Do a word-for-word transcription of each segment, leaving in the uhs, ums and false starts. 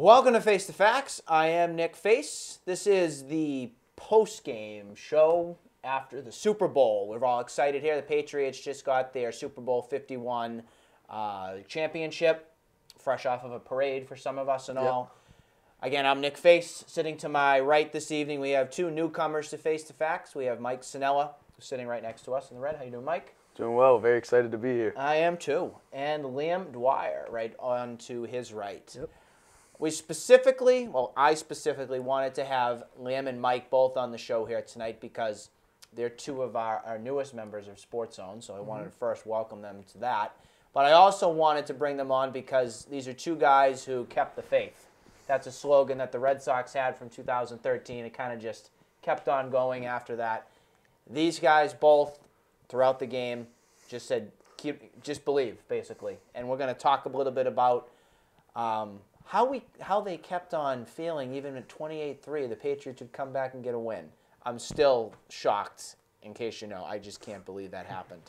Welcome to Face the Facts. I am Nick Face. This is the post-game show after the Super Bowl. We're all excited here. The Patriots just got their Super Bowl fifty-one uh, championship, fresh off of a parade for some of us and yep. all. Again, I'm Nick Face. Sitting to my right this evening, we have two newcomers to Face the Facts. We have Mike Sinella, who's sitting right next to us in the red. How you doing, Mike? Doing well. Very excited to be here. I am too. And Liam Dwyer, right on to his right. Yep. We specifically, well, I specifically wanted to have Liam and Mike both on the show here tonight because they're two of our, our newest members of Sports Zone, so I mm-hmm. wanted to first welcome them to that. But I also wanted to bring them on because these are two guys who kept the faith. That's a slogan that the Red Sox had from two thousand thirteen. It kind of just kept on going after that. These guys both, throughout the game, just said, keep, just believe, basically. And we're going to talk a little bit about Um, How we how they kept on feeling even at twenty-eight three, the Patriots would come back and get a win. I'm still shocked, in case you know. I just can't believe that happened.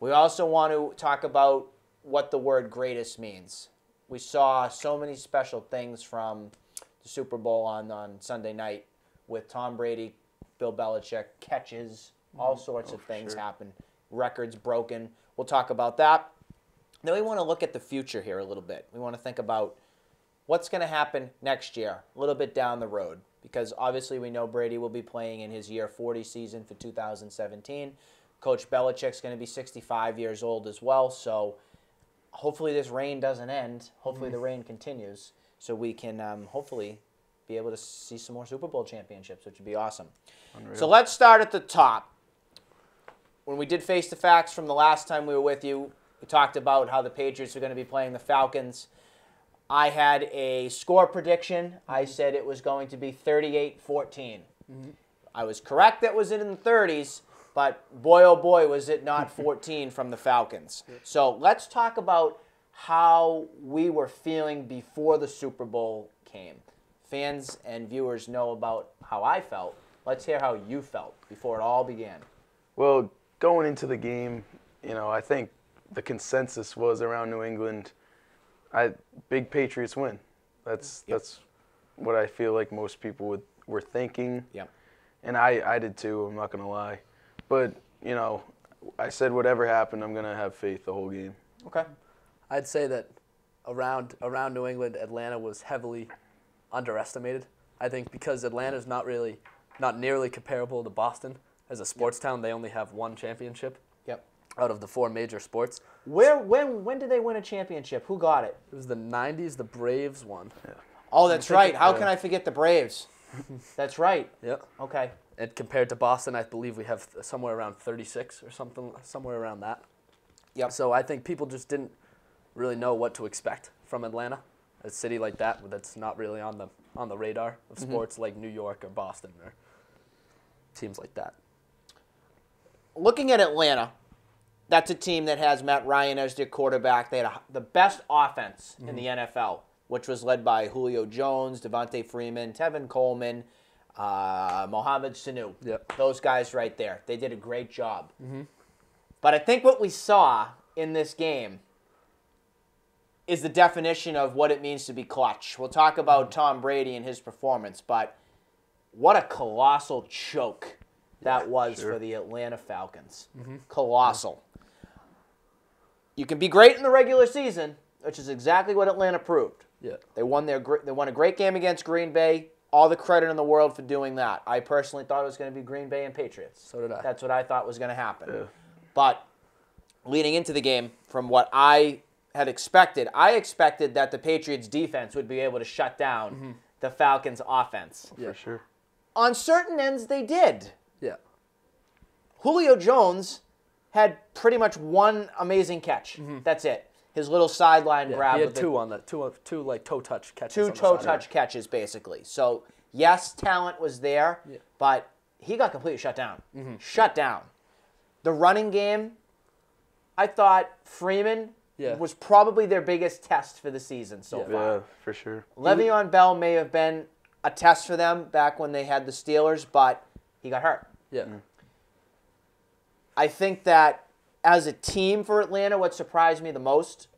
We also want to talk about what the word greatest means. We saw so many special things from the Super Bowl on, on Sunday night with Tom Brady, Bill Belichick, catches, all sorts oh, of things sure. happen, records broken. We'll talk about that. Then we want to look at the future here a little bit. We want to think about what's going to happen next year, a little bit down the road, because obviously we know Brady will be playing in his year forty season for two thousand seventeen. Coach Belichick's going to be sixty-five years old as well, so hopefully this rain doesn't end. Hopefully mm-hmm. the rain continues, so we can um, hopefully be able to see some more Super Bowl championships, which would be awesome. Unreal. So let's start at the top. When we did Face the Facts from the last time we were with you, we talked about how the Patriots are going to be playing the Falcons. I had a score prediction. I said it was going to be thirty-eight fourteen. Mm-hmm. I was correct that was it in the thirties, but boy, oh boy, was it not fourteen from the Falcons. Yep. So let's talk about how we were feeling before the Super Bowl came. Fans and viewers know about how I felt. Let's hear how you felt before it all began. Well, going into the game, you know, I think the consensus was around New England, I big Patriots win. That's yep. that's what I feel like most people would were thinking. Yeah. And I, I did too, I'm not gonna lie. But, you know, I said whatever happened, I'm gonna have faith the whole game. Okay. I'd say that around around New England, Atlanta was heavily underestimated. I think because Atlanta's not really not nearly comparable to Boston. As a sports yep. town, they only have one championship. Yep. Out of the four major sports. Where when when did they win a championship? Who got it? It was the nineties, the Braves won. Yeah. Oh, that's right. How can I forget the Braves? That's right. Yep. Okay. And compared to Boston, I believe we have somewhere around thirty-six or something, somewhere around that. Yep. So I think people just didn't really know what to expect from Atlanta, a city like that that's not really on the on the radar of mm-hmm. sports like New York or Boston or teams like that. Looking at Atlanta, that's a team that has Matt Ryan as their quarterback. They had a, the best offense mm-hmm. in the N F L, which was led by Julio Jones, Devonta Freeman, Tevin Coleman, uh, Mohamed Sanu. Yep. Those guys right there. They did a great job. Mm-hmm. But I think what we saw in this game is the definition of what it means to be clutch. We'll talk about Tom Brady and his performance, but what a colossal choke that yeah, was sure. for the Atlanta Falcons. Mm-hmm. Colossal. Yeah. You can be great in the regular season, which is exactly what Atlanta proved. Yeah. They won their they won a great game against Green Bay. All the credit in the world for doing that. I personally thought it was going to be Green Bay and Patriots. So did I. That's what I thought was going to happen. Yeah. But leading into the game, from what I had expected, I expected that the Patriots defense would be able to shut down mm-hmm. the Falcons offense. Yeah. For sure. On certain ends, they did. Yeah. Julio Jones had pretty much one amazing catch. Mm-hmm. That's it. His little sideline yeah, grab. He had with two it. on that, two, two like toe-touch catches. Two toe-touch catches, basically. So, yes, talent was there, yeah. but he got completely shut down. Mm-hmm. Shut down. The running game, I thought Freeman yeah. was probably their biggest test for the season so yeah. far. Yeah, for sure. Le'Veon Bell may have been a test for them back when they had the Steelers, but he got hurt. Yeah. Mm-hmm. I think that as a team for Atlanta, what surprised me the most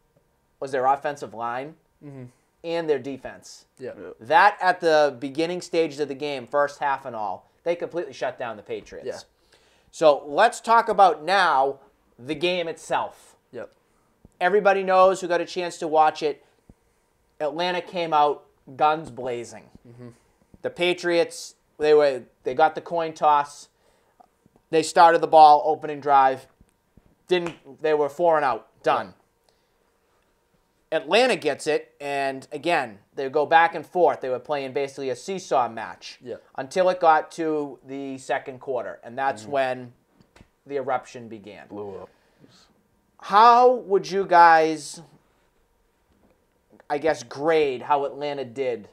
was their offensive line. Mm-hmm. and their defense. Yeah. yeah. That at the beginning stages of the game, first half and all, they completely shut down the Patriots. Yeah. So let's talk about now the game itself. Yep. Everybody knows who got a chance to watch it. Atlanta came out guns blazing. Mm-hmm. The Patriots, they were they got the coin toss. They started the ball, opening drive. Didn't they were four and out, done. Yep. Atlanta gets it, and again, they go back and forth. They were playing basically a seesaw match yeah. until it got to the second quarter, and that's mm-hmm. when the eruption began. Blew up. How would you guys, I guess, grade how Atlanta did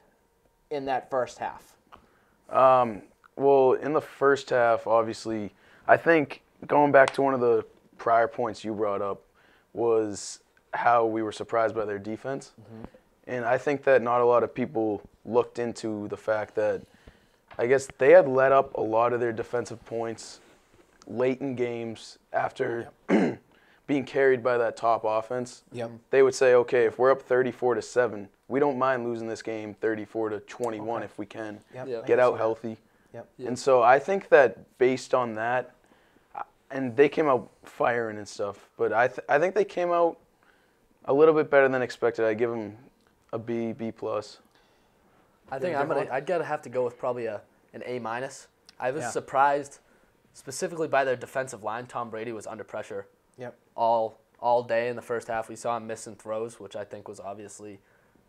in that first half? Um, well, in the first half, obviously, I think going back to one of the prior points you brought up was how we were surprised by their defense. Mm-hmm. And I think that not a lot of people looked into the fact that I guess they had let up a lot of their defensive points late in games after yeah. being carried by that top offense. Yep. They would say, okay, if we're up thirty-four to seven, we don't mind losing this game thirty-four to twenty-one okay. if we can. Yep. Yep. Get out healthy. Yep. Yep. And so I think that based on that, and they came out firing and stuff, but I, th I think they came out a little bit better than expected. I give them a B, B plus. I think I'm gonna. I'd gotta have to go with probably a an A minus. I was yeah. surprised, specifically by their defensive line. Tom Brady was under pressure. Yep. All all day in the first half, we saw him missing throws, which I think was obviously,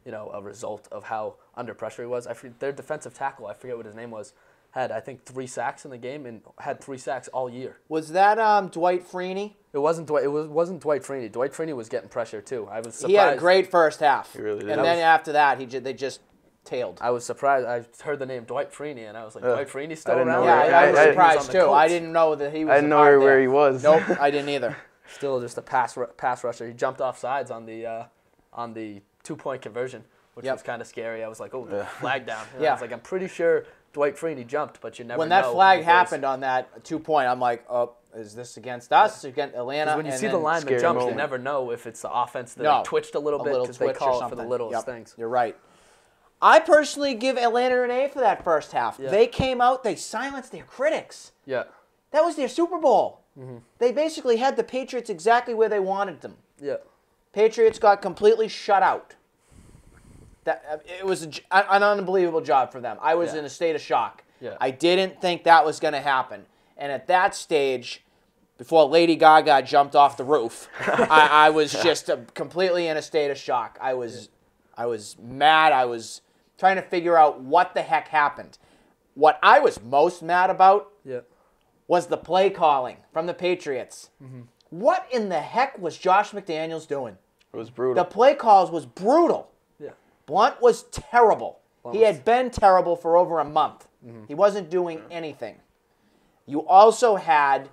you know, a result of how under pressure he was. I forget, their defensive tackle, I forget what his name was, had I think three sacks in the game and had three sacks all year. Was that um, Dwight Freeney? It wasn't Dwight. It was, wasn't Dwight Freeney. Dwight Freeney was getting pressure too. I was surprised. He had a great first half. He really did. And I then was, after that, he they just tailed. I was surprised. I heard the name Dwight Freeney, and I was like, uh, Dwight Freeney's still around. Yeah, I, I was I, surprised I, too. I didn't know that he was. I didn't know where he was. Nope, I didn't either. Still, just a pass pass rusher. He jumped off sides on the uh, on the two point conversion, which yep. was kind of scary. I was like, oh, yeah. flag down. And yeah, I was like, I'm pretty sure Dwight Freeney jumped, but you never know. When that know flag happened on that two point, I'm like, oh. Is this against us? Yeah. Against Atlanta? When you and see the lineman jumps, moment. You never know if it's the offense that no. twitched a little a bit because they call it for the littlest yep. things. You're right. I personally give Atlanta an A for that first half. Yeah. They came out, they silenced their critics. Yeah. That was their Super Bowl. Mm-hmm. They basically had the Patriots exactly where they wanted them. Yeah. Patriots got completely shut out. That it was a, an unbelievable job for them. I was yeah. in a state of shock. Yeah. I didn't think that was going to happen. And at that stage, before Lady Gaga jumped off the roof, I, I was just a, completely in a state of shock. I was, I was mad. I was trying to figure out what the heck happened. What I was most mad about yeah. was the play calling from the Patriots. Mm-hmm. What in the heck was Josh McDaniels doing? It was brutal. The play calls was brutal. Yeah. Blunt was terrible. Blunt he was... had been terrible for over a month. Mm-hmm. He wasn't doing yeah. anything. You also had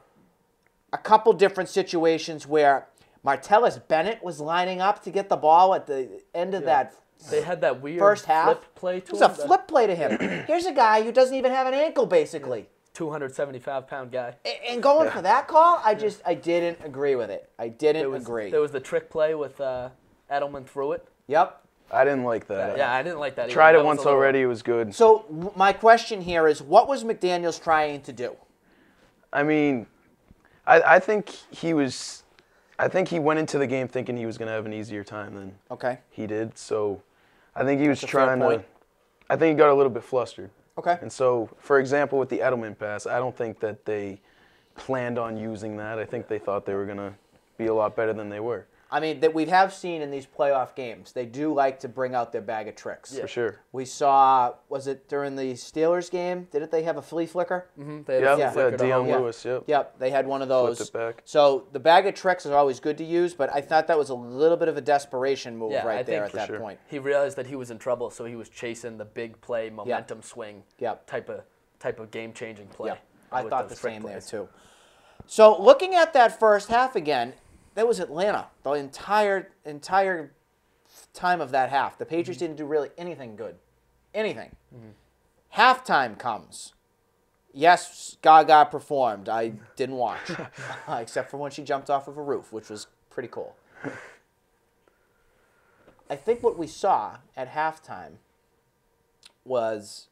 a couple different situations where Martellus Bennett was lining up to get the ball at the end of yeah. that They had that weird first half. Flip play to it was him, a flip play to him. Here's a guy who doesn't even have an ankle, basically. two hundred seventy-five pound guy. And going yeah. for that call, I just I didn't agree with it. I didn't there was, agree. There was the trick play with uh, Edelman threw it. Yep. I didn't like that. Yeah, I didn't like that either. Tried it once already. It was good. So my question here is, what was McDaniels trying to do? I mean, I, I think he was, I think he went into the game thinking he was going to have an easier time than okay. he did. So I think he That's was trying to, I think he got a little bit flustered. Okay. And so, for example, with the Edelman pass, I don't think that they planned on using that. I think they thought they were going to be a lot better than they were. I mean, that we have seen in these playoff games, they do like to bring out their bag of tricks. Yeah. For sure. We saw, was it during the Steelers game? Didn't they have a flea flicker? Mm-hmm. They had yep. a yeah, flicker Dion Lewis, yep. Yep, they had one of those. Flipped it back. So the bag of tricks is always good to use, but I thought that was a little bit of a desperation move yeah, right I there at that sure. point. He realized that he was in trouble, so he was chasing the big play, momentum yep. swing yep. type of type of game-changing play. Yep. I thought the same there, too. So looking at that first half again, that was Atlanta the entire entire time of that half. The Patriots mm-hmm. didn't do really anything good. Anything. Mm-hmm. Halftime comes. Yes, Gaga performed. I didn't watch. Except for when she jumped off of a roof, which was pretty cool. I think what we saw at halftime was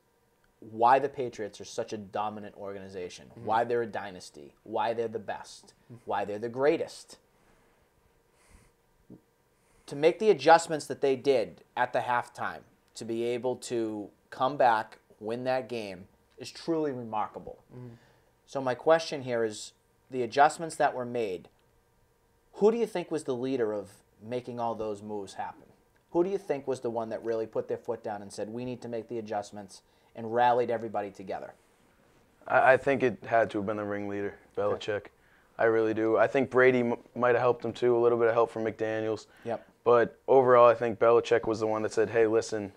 why the Patriots are such a dominant organization, mm-hmm. why they're a dynasty, why they're the best, why they're the greatest. To make the adjustments that they did at the halftime to be able to come back, win that game, is truly remarkable. Mm-hmm. So my question here is, the adjustments that were made, who do you think was the leader of making all those moves happen? Who do you think was the one that really put their foot down and said, we need to make the adjustments, and rallied everybody together? I think it had to have been the ringleader, Belichick. Okay. I really do. I think Brady m might have helped him too, a little bit of help from McDaniels. Yep. But overall, I think Belichick was the one that said, hey, listen,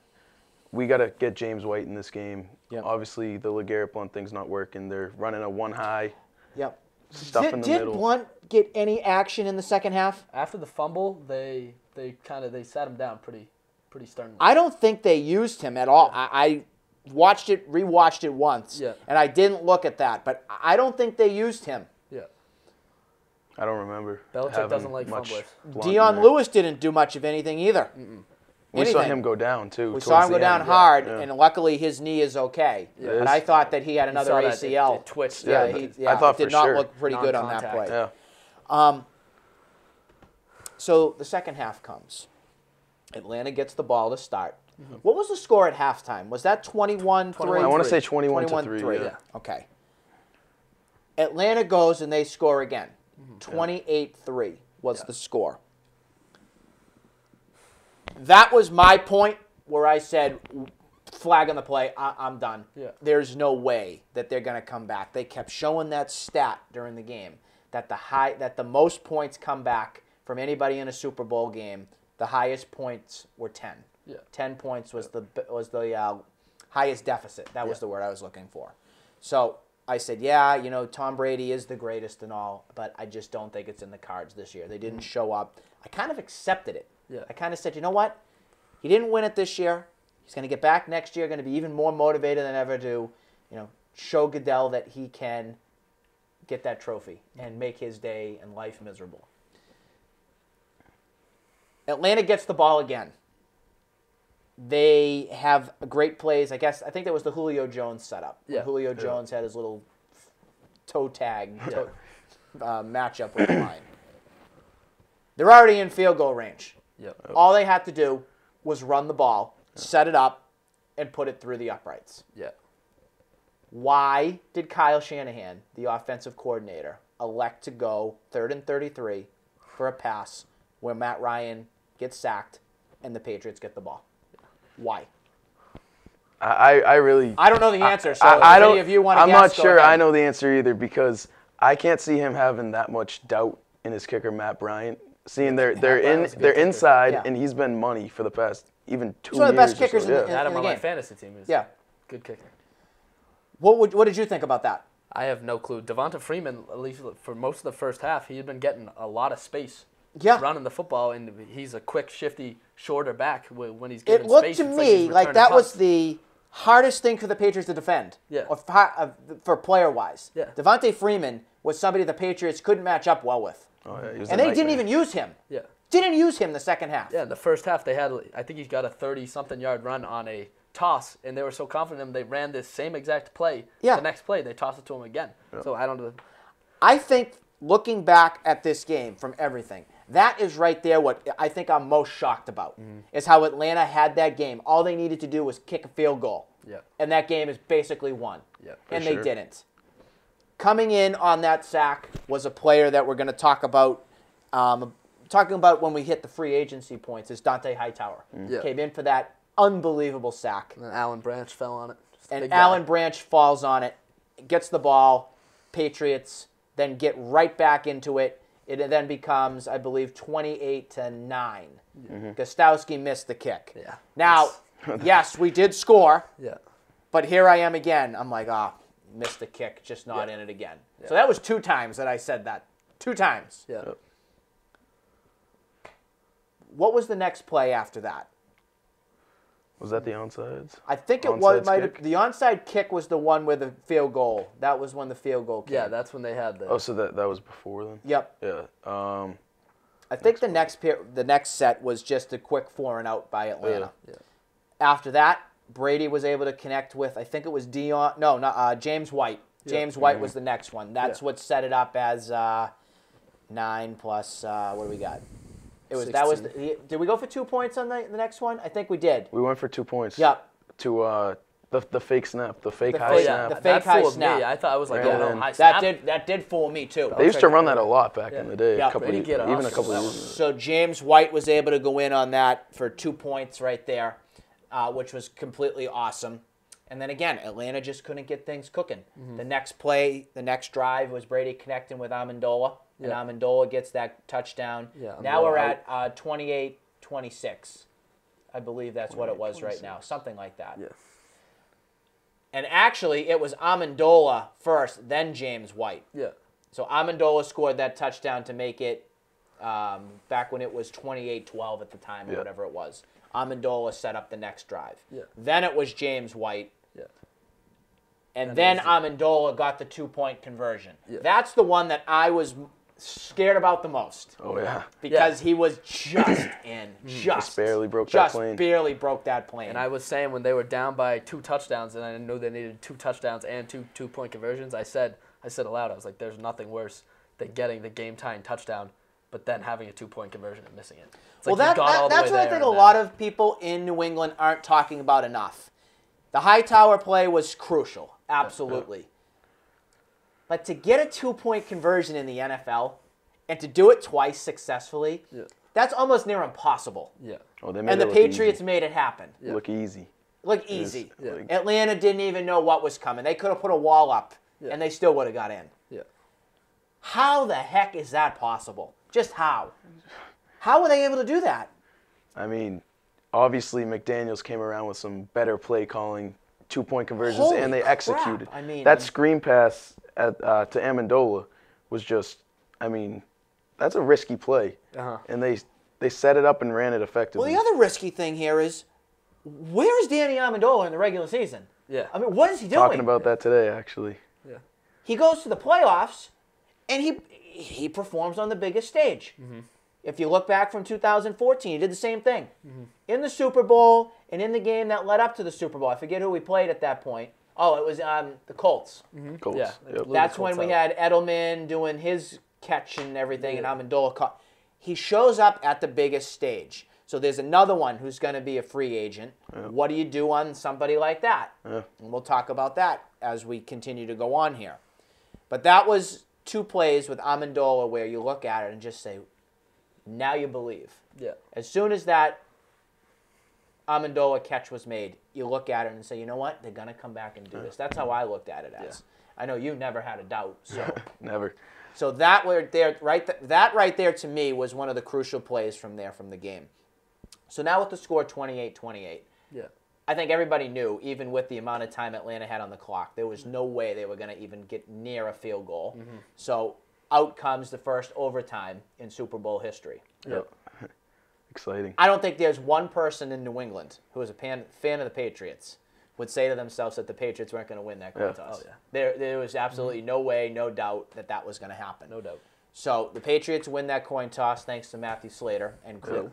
we got to get James White in this game. Yep. Obviously, the LeGarrette Blunt thing's not working. They're running a one-high. Yep. Stuff did, in the did middle. Did Blunt get any action in the second half? After the fumble, they they kind of they sat him down pretty pretty sternly. I don't think they used him at all. Yeah. I, I watched it, rewatched it once, yeah. and I didn't look at that, but I don't think they used him. Yeah. I don't remember. Belichick doesn't like fumblers. Dion Lewis didn't do much of anything either. Mm-mm. We anything. saw him go down, too. We saw him go down end. hard, yeah. and luckily his knee is okay. Yeah. And I thought that he had another A C L. It, it twitched. Yeah, yeah, he, yeah, I thought it did for not sure. look pretty good on that play. Yeah. Um, so the second half comes. Atlanta gets the ball to start. Mm-hmm. What was the score at halftime? Was that twenty-one three? I want to say twenty-one to three. Yeah. Okay. Atlanta goes and they score again. twenty-eight three mm-hmm. was yeah. the score. That was my point where I said, flag on the play, I I'm done. Yeah. There's no way that they're going to come back. They kept showing that stat during the game, that the, high, that the most points come back from anybody in a Super Bowl game, the highest points were ten. Yeah. ten points was the, was the uh, highest deficit. That was yeah. the word I was looking for. So I said, yeah, you know, Tom Brady is the greatest and all, but I just don't think it's in the cards this year. They didn't show up. I kind of accepted it. Yeah. I kind of said, you know what? He didn't win it this year. He's going to get back next year, going to be even more motivated than ever to, you know, show Goodell that he can get that trophy and make his day and life miserable. Atlanta gets the ball again. They have great plays. I guess I think that was the Julio Jones setup. Yeah. Julio yeah. Jones had his little toe tag toe, uh, matchup with the line. They're already in field goal range. Yep. All they had to do was run the ball, yeah. set it up, and put it through the uprights. Yeah. Why did Kyle Shanahan, the offensive coordinator, elect to go third and thirty-three for a pass where Matt Ryan gets sacked and the Patriots get the ball? Why? I, I really... I don't know the answer, I, so I, I if don't, any of you want to I'm guess, not sure I know the answer either, because I can't see him having that much doubt in his kicker, Matt Bryant. Seeing they're, they're, in, they're inside, yeah. and he's been money for the past even two years. He's one of the best kickers so, yeah. in, in, in, in the game. My fantasy team is yeah. good kicker. What, would, what did you think about that? I have no clue. Devonta Freeman, at least for most of the first half, he had been getting a lot of space. Yeah, running the football, and he's a quick, shifty, shorter back when he's getting space. It looked to me like that was the hardest thing for the Patriots to defend, yeah. or for player-wise. Yeah. Devonta Freeman was somebody the Patriots couldn't match up well with, oh, yeah, and they didn't even use him. Yeah, didn't use him the second half. Yeah, the first half they had, I think he's got a thirty-something yard run on a toss, and they were so confident in him, they ran this same exact play. Yeah. The next play they tossed it to him again. Yeah. So I don't know. I think looking back at this game from everything, that is right there what I think I'm most shocked about, mm-hmm. is how Atlanta had that game. All they needed to do was kick a field goal, yep. and that game is basically won, yep, and sure. they didn't. Coming in on that sack was a player that we're going to talk about, um, talking about when we hit the free agency points, is Dont'a Hightower. Mm-hmm. yep. Came in for that unbelievable sack. And Allen Branch fell on it. And Allen Branch falls on it, gets the ball, Patriots then get right back into it. It then becomes, I believe, twenty-eight to nine. Mm-hmm. Gostowski missed the kick. Yeah. Now, yes, we did score. Yeah. But here I am again. I'm like, ah, oh, missed the kick, just not yeah. in it again. Yeah. So that was two times that I said that. Two times. Yeah. Yep. What was the next play after that? Was that the onside? I think it was. Might have, the onside kick was the one with the field goal. That was when the field goal came. Yeah, that's when they had the... Oh, so that, that was before then? Yep. Yeah. Um, I think the next pair, the next set was just a quick four and out by Atlanta. Yeah, yeah. After that, Brady was able to connect with, I think it was Dion, no, not, uh, James White. James yeah. White mm-hmm. was the next one. That's yeah. what set it up as uh, nine plus, uh, what do we got? It was sixteen. That was the, did we go for two points on the, the next one? I think we did. We went for two points. Yep. To uh, the the fake snap, the fake the high fake, snap. The fake that high snap. Me. I thought I was like, yeah, oh, high snap. That did that did fool me too. They used to run that a lot back yeah. in the day. Yeah. A couple of, get even a couple of years. So James White was able to go in on that for two points right there, uh, which was completely awesome. And then again, Atlanta just couldn't get things cooking. Mm-hmm. The next play, the next drive was Brady connecting with Amendola. And yeah. Amendola gets that touchdown. Yeah, now we're out. At twenty-eight twenty-six. Uh, I believe that's what it was twenty-six. Right now. Something like that. Yeah. And actually, it was Amendola first, then James White. Yeah. So Amendola scored that touchdown to make it um, back when it was twenty-eight twelve at the time or yeah. whatever it was. Amendola set up the next drive. Yeah. Then it was James White. Yeah. And, and then Amendola got the two-point conversion. Yeah. That's the one that I was scared about the most. Oh yeah, because yeah. he was just in, just, just barely broke just that plane. Just barely broke that plane. And I was saying when they were down by two touchdowns, and I knew they needed two touchdowns and two two-point conversions. I said, I said aloud, I was like, "There's nothing worse than getting the game-tying touchdown, but then having a two-point conversion and missing it." It's well, like that, that, that's what I think a lot of people in New England aren't talking about enough. The Hightower play was crucial, absolutely. Yeah, yeah. But to get a two-point conversion in the N F L and to do it twice successfully, yeah. that's almost near impossible. Yeah. Oh, they made and it the Patriots easy. Made it happen. Yeah. Look easy. Look easy. Yeah. Atlanta didn't even know what was coming. They could have put a wall up, yeah. and they still would have got in. Yeah. How the heck is that possible? Just how? How were they able to do that? I mean, obviously McDaniels came around with some better play calling, two-point conversions, Holy and they crap. Executed. I mean, that screen pass... At, uh, to Amendola was just, I mean, that's a risky play. Uh-huh. And they they set it up and ran it effectively. Well, the other risky thing here is, where is Danny Amendola in the regular season? Yeah. I mean, what is he doing? Talking about that today, actually. Yeah. He goes to the playoffs, and he he performs on the biggest stage. Mm-hmm. If you look back from two thousand fourteen, he did the same thing. Mm-hmm. In the Super Bowl and in the game that led up to the Super Bowl. I forget who we played at that point. Oh, it was um, the Colts. Mm-hmm. Colts. Yeah, yep. That's Colts when we out. Had Edelman doing his catch and everything, yeah. and Amendola caught. He shows up at the biggest stage. So there's another one who's going to be a free agent. Yeah. What do you do on somebody like that? Yeah. And we'll talk about that as we continue to go on here. But that was two plays with Amendola where you look at it and just say, now you believe. Yeah. As soon as that Amendola catch was made, you look at it and say, you know what? They're going to come back and do this. That's how I looked at it as. Yeah. I know you never had a doubt. So never. So that right there, right th that right there to me was one of the crucial plays from there from the game. So now with the score twenty-eight twenty-eight, yeah. I think everybody knew, even with the amount of time Atlanta had on the clock, there was no way they were going to even get near a field goal. Mm-hmm. So out comes the first overtime in Super Bowl history. Yep. yep. Exciting. I don't think there's one person in New England who is a pan, fan of the Patriots would say to themselves that the Patriots weren't going to win that coin yeah. toss. Oh, yeah. There, there was absolutely no way, no doubt that that was going to happen. No doubt. So the Patriots win that coin toss thanks to Matthew Slater and crew,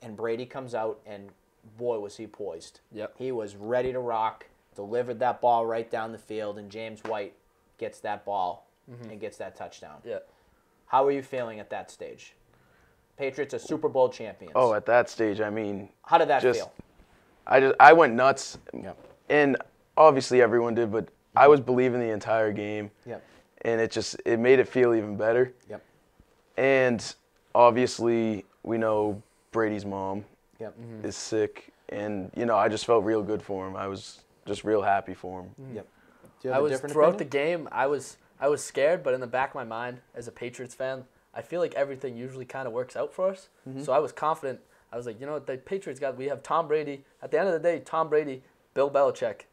yeah. and Brady comes out and boy was he poised. Yep. He was ready to rock. Delivered that ball right down the field, and James White gets that ball mm-hmm. and gets that touchdown. Yeah. How are you feeling at that stage? Patriots are Super Bowl champions. Oh, at that stage, I mean, how did that just, feel? I just I went nuts, yep. and obviously everyone did, but mm-hmm. I was believing the entire game, yep. and it just it made it feel even better. Yep. And obviously we know Brady's mom yep. mm-hmm. is sick, and you know I just felt real good for him. I was just real happy for him. Mm-hmm. Yep. Do you have I a was different throughout opinion? The game. I was I was scared, but in the back of my mind, as a Patriots fan, I feel like everything usually kind of works out for us. Mm-hmm. So I was confident. I was like, you know what, the Patriots got, we have Tom Brady. At the end of the day, Tom Brady, Bill Belichick.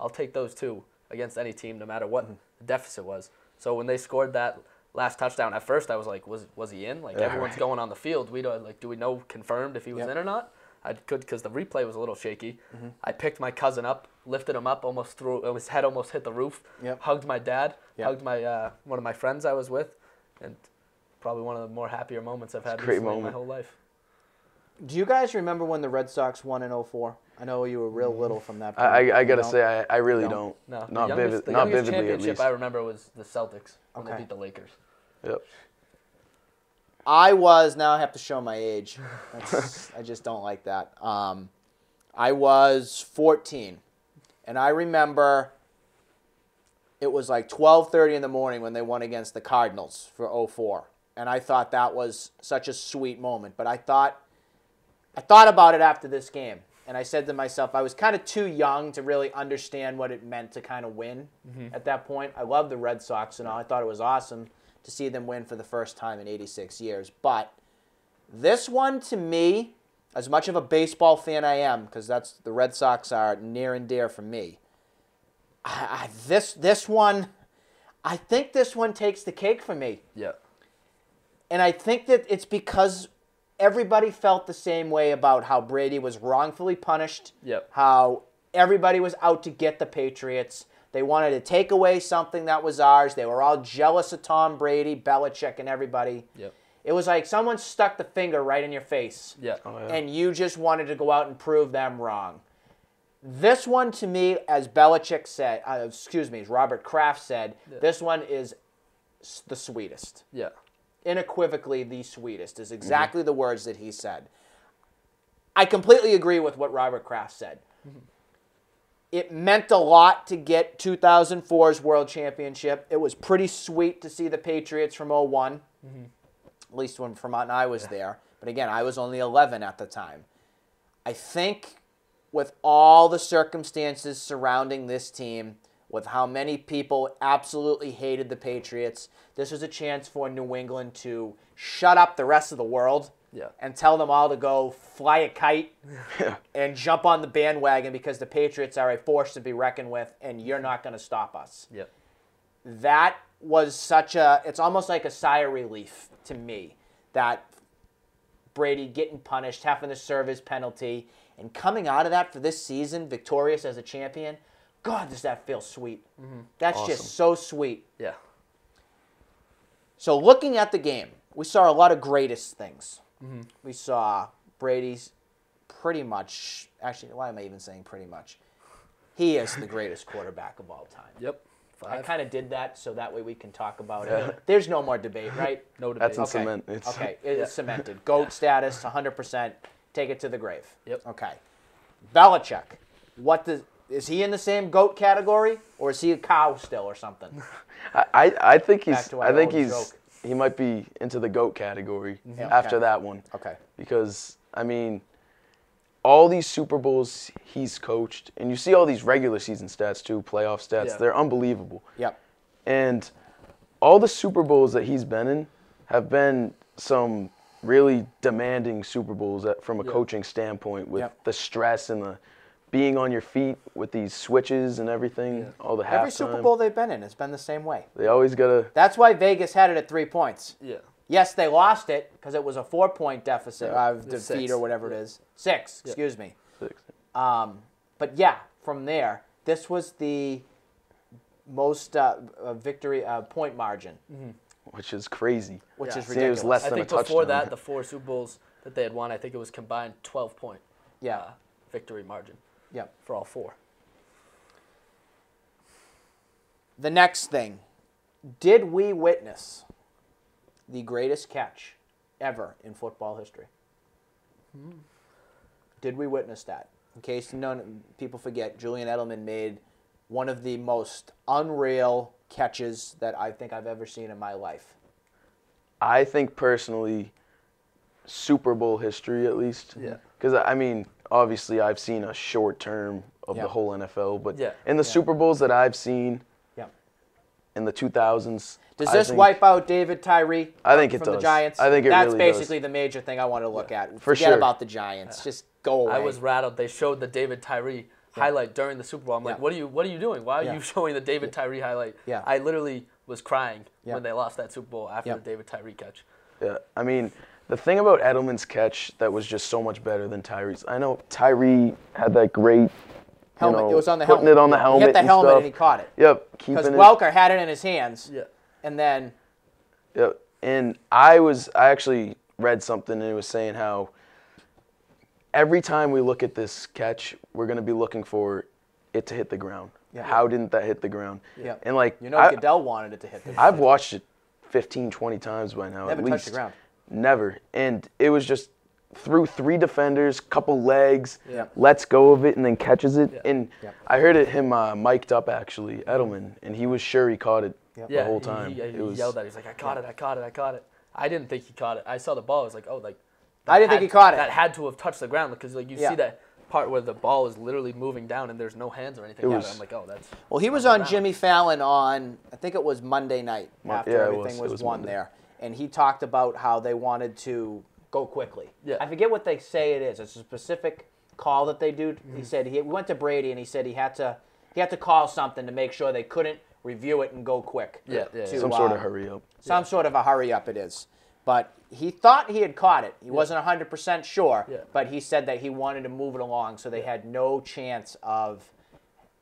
I'll take those two against any team, no matter what mm-hmm. the deficit was. So when they scored that last touchdown, at first I was like, was was he in? Like yeah, everyone's right. going on the field. We don't like, do we know confirmed if he was yep. in or not? I could because the replay was a little shaky. Mm-hmm. I picked my cousin up, lifted him up, almost threw his head, almost hit the roof. Yep. Hugged my dad. Yep. Hugged my uh, one of my friends I was with, and probably one of the more happier moments I've had in my whole life. Do you guys remember when the Red Sox won in oh four? I know you were real little from that point. I, I, I got to say, I, I really don't. don't. No, not, the youngest, vivid, the not vividly, championship at least. I remember was the Celtics when okay. they beat the Lakers. Yep. I was, now I have to show my age. That's, I just don't like that. Um, I was fourteen, and I remember it was like twelve thirty in the morning when they won against the Cardinals for oh four, and I thought that was such a sweet moment. But I thought, I thought about it after this game. And I said to myself, I was kind of too young to really understand what it meant to kind of win mm-hmm. at that point. I loved the Red Sox and all. I thought it was awesome to see them win for the first time in eighty-six years. But this one, to me, as much of a baseball fan I am, because that's the Red Sox are near and dear for me, I, I, this, this one, I think this one takes the cake for me. Yeah. And I think that it's because everybody felt the same way about how Brady was wrongfully punished, yep. how everybody was out to get the Patriots. They wanted to take away something that was ours. They were all jealous of Tom Brady, Belichick, and everybody. Yep. It was like someone stuck the finger right in your face, yep. oh, yeah. and you just wanted to go out and prove them wrong. This one, to me, as Belichick said, uh, excuse me, as Robert Kraft said, yeah. this one is the sweetest. Yeah. Unequivocally the sweetest is exactly mm-hmm. the words that he said. I completely agree with what Robert Kraft said. Mm-hmm. It meant a lot to get two thousand four's World Championship. It was pretty sweet to see the Patriots from oh one, mm-hmm. at least when Vermont and I was yeah. there. But again, I was only eleven at the time. I think with all the circumstances surrounding this team, with how many people absolutely hated the Patriots, this was a chance for New England to shut up the rest of the world yeah. and tell them all to go fly a kite yeah. and jump on the bandwagon because the Patriots are a force to be reckoned with and you're not going to stop us. Yeah. That was such a, it's almost like a sigh of relief to me that Brady getting punished, having to serve his penalty, and coming out of that for this season victorious as a champion. God, does that feel sweet. Mm-hmm. That's awesome. Just so sweet. Yeah. So looking at the game, we saw a lot of greatest things. Mm-hmm. We saw Brady's pretty much, actually, why am I even saying pretty much? He is the greatest quarterback of all time. Yep. Five. I kind of did that so that way we can talk about yeah. it. There's no more debate, right? No debate. That's in okay. cement. It's okay, it's yeah. cemented. GOAT yeah. status, one hundred percent. Take it to the grave. Yep. Okay. Belichick, what does... Is he in the same GOAT category, or is he a cow still, or something? I I think he's I think he's joke. He might be into the GOAT category mm-hmm. after okay. that one. Okay. Because I mean, all these Super Bowls he's coached, and you see all these regular season stats too, playoff stats. Yeah. They're unbelievable. Yep. And all the Super Bowls that he's been in have been some really demanding Super Bowls that, from a yep. coaching standpoint, with yep. the stress and the. Being on your feet with these switches and everything, yeah. all the halftime. Every Super Bowl they've been in, it's been the same way. They always got to... That's why Vegas had it at three points. Yeah. Yes, they lost it because it was a four-point deficit, yeah. uh, defeat six. Or whatever yeah. it is. Six, yeah. excuse me. Six. Um, but yeah, from there, this was the most uh, victory uh, point margin. Mm-hmm. Which is crazy. Which yeah. is ridiculous. See, it was less I than think a before touchdown. That, the four Super Bowls that they had won, I think it was combined twelve-point yeah. uh, victory margin. Yep, for all four. The next thing. Did we witness the greatest catch ever in football history? Mm. Did we witness that? In case none, people forget, Julian Edelman made one of the most unreal catches that I think I've ever seen in my life. I think personally, Super Bowl history at least. Yeah. Because, I mean... Obviously, I've seen a short term of yeah. the whole N F L, but yeah. in the yeah. Super Bowls that I've seen yeah. in the two thousands. Does this think, wipe out David Tyree I think it from does. The Giants? I think it That's really does. That's basically the major thing I want to look yeah. at. For Forget sure. about the Giants. Yeah. Just go away. I was rattled. They showed the David Tyree yeah. highlight during the Super Bowl. I'm yeah. like, what are you What are you doing? Why are yeah. you showing the David Tyree highlight? Yeah. I literally was crying yeah. when they lost that Super Bowl after yeah. the David Tyree catch. Yeah, I mean... The thing about Edelman's catch that was just so much better than Tyree's, I know Tyree had that great, helmet. You know, it was on the putting helmet. It on the helmet He hit the and helmet stuff. And he caught it. Yep. Because Welker had it in his hands. Yeah. And then yep. And I was I actually read something, and it was saying how every time we look at this catch, we're going to be looking for it to hit the ground. Yeah. How didn't that hit the ground? Yeah. And like, you know, I, Goodell wanted it to hit the ground. I've watched it fifteen, twenty times by now. Never at least. touched the ground. Never. And it was just through three defenders, couple legs, yeah. lets go of it, and then catches it. Yeah. And yeah. I heard it him uh, mic'd up, actually, Edelman, and he was sure he caught it yeah. the yeah, whole time. He, he, he it was, yelled at it. He's like, I caught yeah. it, I caught it, I caught it. I didn't think he caught it. I saw the ball. I was like, oh, like. I didn't had, think he caught it. That had to have touched the ground because like you yeah. see that part where the ball is literally moving down and there's no hands or anything. Was, I'm like, oh, that's. Well, he was on ground. Jimmy Fallon on, I think it was Monday night after yeah, everything was, was, was won Monday. there. And he talked about how they wanted to go quickly. Yeah. I forget what they say it is. It's a specific call that they do. Mm-hmm. He said he we went to Brady and he said he had to he had to call something to make sure they couldn't review it and go quick. Yeah, yeah. To, some uh, sort of hurry up. Some yeah. sort of a hurry up it is. But he thought he had caught it. He yeah. wasn't one hundred percent sure, yeah. but he said that he wanted to move it along so they yeah. had no chance of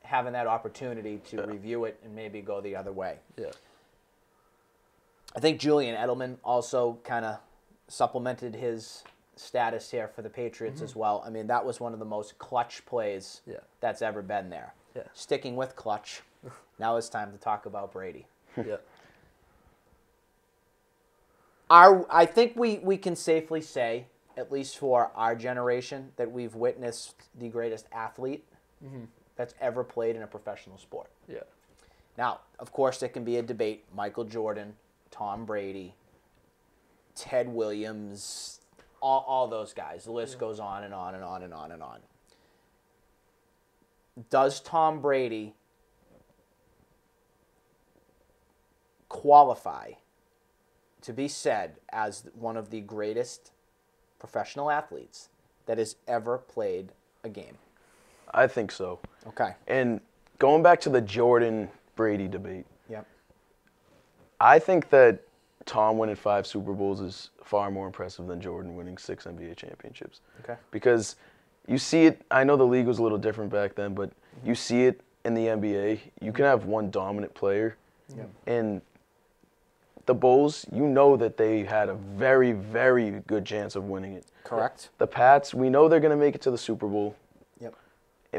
having that opportunity to yeah. review it and maybe go the other way. Yeah. I think Julian Edelman also kind of supplemented his status here for the Patriots mm-hmm. as well. I mean, that was one of the most clutch plays yeah. that's ever been there. Yeah. Sticking with clutch, now it's time to talk about Brady. Yeah. Our, I think we, we can safely say, at least for our generation, that we've witnessed the greatest athlete mm-hmm. that's ever played in a professional sport. Yeah. Now, of course, there can be a debate. Michael Jordan, Tom Brady, Ted Williams, all, all those guys. The list yeah. goes on and on and on and on and on. Does Tom Brady qualify to be said as one of the greatest professional athletes that has ever played a game? I think so. Okay. And going back to the Jordan-Brady debate, yep. I think that Tom winning five Super Bowls is far more impressive than Jordan winning six N B A championships. Okay. Because you see it, I know the league was a little different back then, but mm-hmm. you see it in the N B A. You can have one dominant player, yep. and the Bulls, you know that they had a very, very good chance of winning it. Correct. The Pats, we know they're going to make it to the Super Bowl. Yep.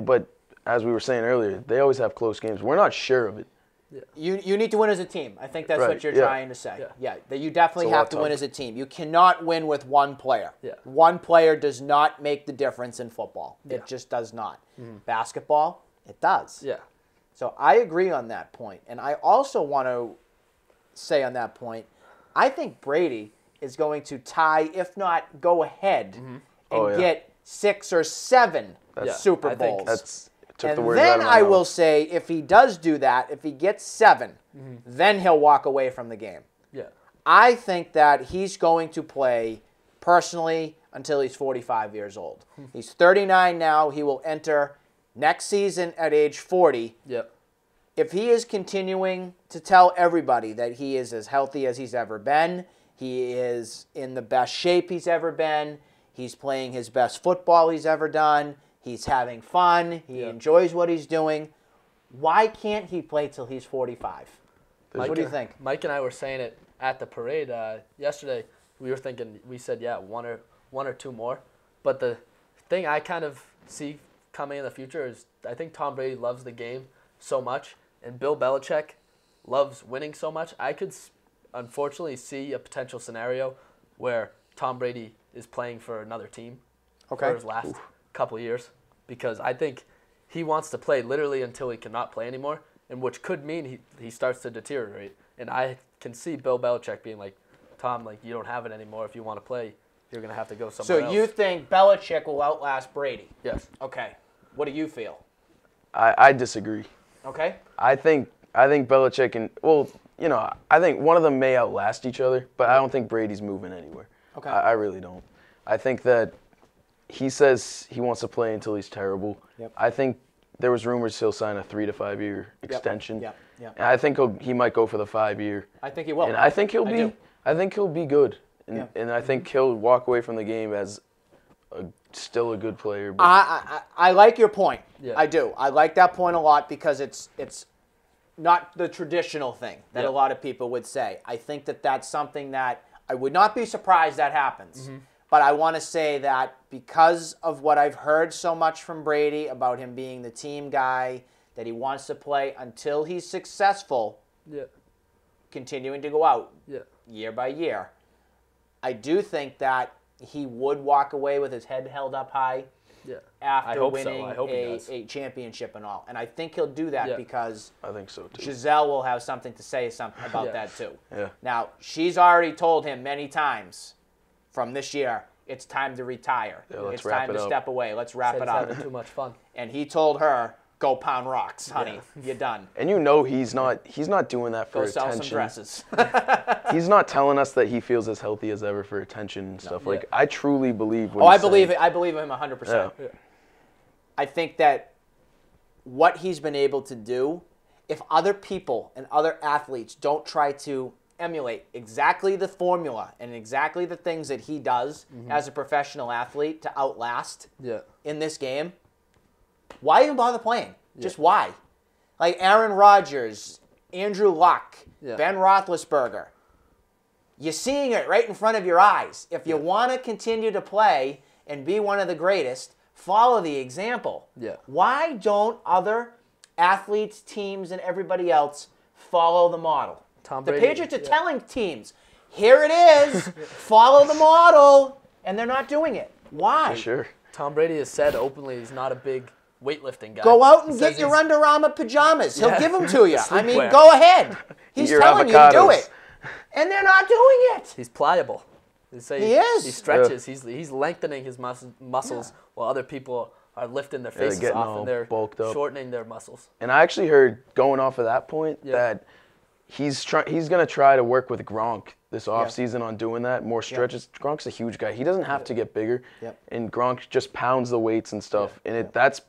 But as we were saying earlier, they always have close games. We're not sure of it. Yeah. You you need to win as a team. I think that's right. what you're yeah. trying to say. Yeah, yeah. That you definitely have to win as a team. You cannot win with one player. Yeah. One player does not make the difference in football. Yeah. It just does not. Mm-hmm. Basketball, it does. Yeah. So I agree on that point. And I also want to say on that point, I think Brady is going to tie, if not go ahead, mm-hmm. and oh, yeah. get six or seven that's, Super Bowls. I think that's, took and the words then out of my I mouth. Will say, if he does do that, if he gets seven, mm-hmm. then he'll walk away from the game. Yeah, I think that he's going to play personally until he's forty-five years old. He's thirty-nine now. He will enter next season at age forty. Yep. If he is continuing to tell everybody that he is as healthy as he's ever been, he is in the best shape he's ever been, he's playing his best football he's ever done, he's having fun, he yeah. enjoys what he's doing, why can't he play till he's forty-five? Mike, what do you think? Mike and I were saying it at the parade uh, yesterday. We were thinking, we said, yeah, one or, one or two more. But the thing I kind of see coming in the future is I think Tom Brady loves the game so much. And Bill Belichick loves winning so much. I could, unfortunately, see a potential scenario where Tom Brady is playing for another team okay. for his last Oof. couple of years, because I think he wants to play literally until he cannot play anymore, and which could mean he he starts to deteriorate. And I can see Bill Belichick being like, Tom, like you don't have it anymore. If you want to play, you're gonna have to go somewhere else. So you else. think Belichick will outlast Brady? Yes. Okay. What do you feel? I, I disagree. Okay. I think I think Belichick and well, you know, I think one of them may outlast each other, but I don't think Brady's moving anywhere. Okay. I, I really don't. I think that he says he wants to play until he's terrible. Yep. I think there was rumors he'll sign a three to five year extension. Yep. Yep. Yep. And I think he'll, he might go for the five year. I think he will. And I think he'll be. I, I think he'll be good. And, yep. and I think he'll walk away from the game as a, still a good player. But I, I I like your point. Yeah. I do. I like that point a lot because it's it's not the traditional thing that yep. a lot of people would say. I think that that's something that I would not be surprised that happens. Mm-hmm. But I want to say that because of what I've heard so much from Brady about him being the team guy, that he wants to play until he's successful, yeah. continuing to go out yeah. year by year, I do think that he would walk away with his head held up high yeah. after winning so. a, a championship and all. And I think he'll do that yeah. because I think so too. Giselle will have something to say something about yeah. that too. Yeah. Now, she's already told him many times from this year, it's time to retire. Yeah, it's time it to up. step away. Let's wrap Said it up. Too much fun. And he told her, "Go pound rocks, honey. Yeah. You're done." And you know he's not—he's not doing that for Go attention. Go sell some dresses. He's not telling us that he feels as healthy as ever for attention and no. stuff. Yeah. Like I truly believe. What oh, he's I believe saying. it. I believe him one hundred percent. Yeah. Yeah. I think that what he's been able to do, if other people and other athletes don't try to emulate exactly the formula and exactly the things that he does mm-hmm. as a professional athlete to outlast yeah. in this game, why even bother playing? Yeah. Just why? Like Aaron Rodgers, Andrew Luck, yeah. Ben Roethlisberger. You're seeing it right in front of your eyes. If you yeah. want to continue to play and be one of the greatest, follow the example. Yeah. Why don't other athletes, teams, and everybody else follow the model? Tom Brady. The Patriots are yeah. telling teams, here it is, follow the model, and they're not doing it. Why? For sure. Tom Brady has said openly he's not a big weightlifting guy. Go out and he get your he's... Under Armour pajamas. He'll yeah. give them to you. I mean, wear. go ahead. He's telling avocados. you to do it. And they're not doing it. He's pliable. They say he, he is. He stretches. Yeah. He's, he's lengthening his mus muscles yeah. while other people are lifting their faces yeah, off and they're shortening their muscles. And I actually heard, going off of that point, yeah. that He's try he's gonna try to work with Gronk this offseason yeah. on doing that, more stretches. Yeah. Gronk's a huge guy. He doesn't have yeah. to get bigger. Yeah. And Gronk just pounds the weights and stuff. Yeah. And it, yeah. that's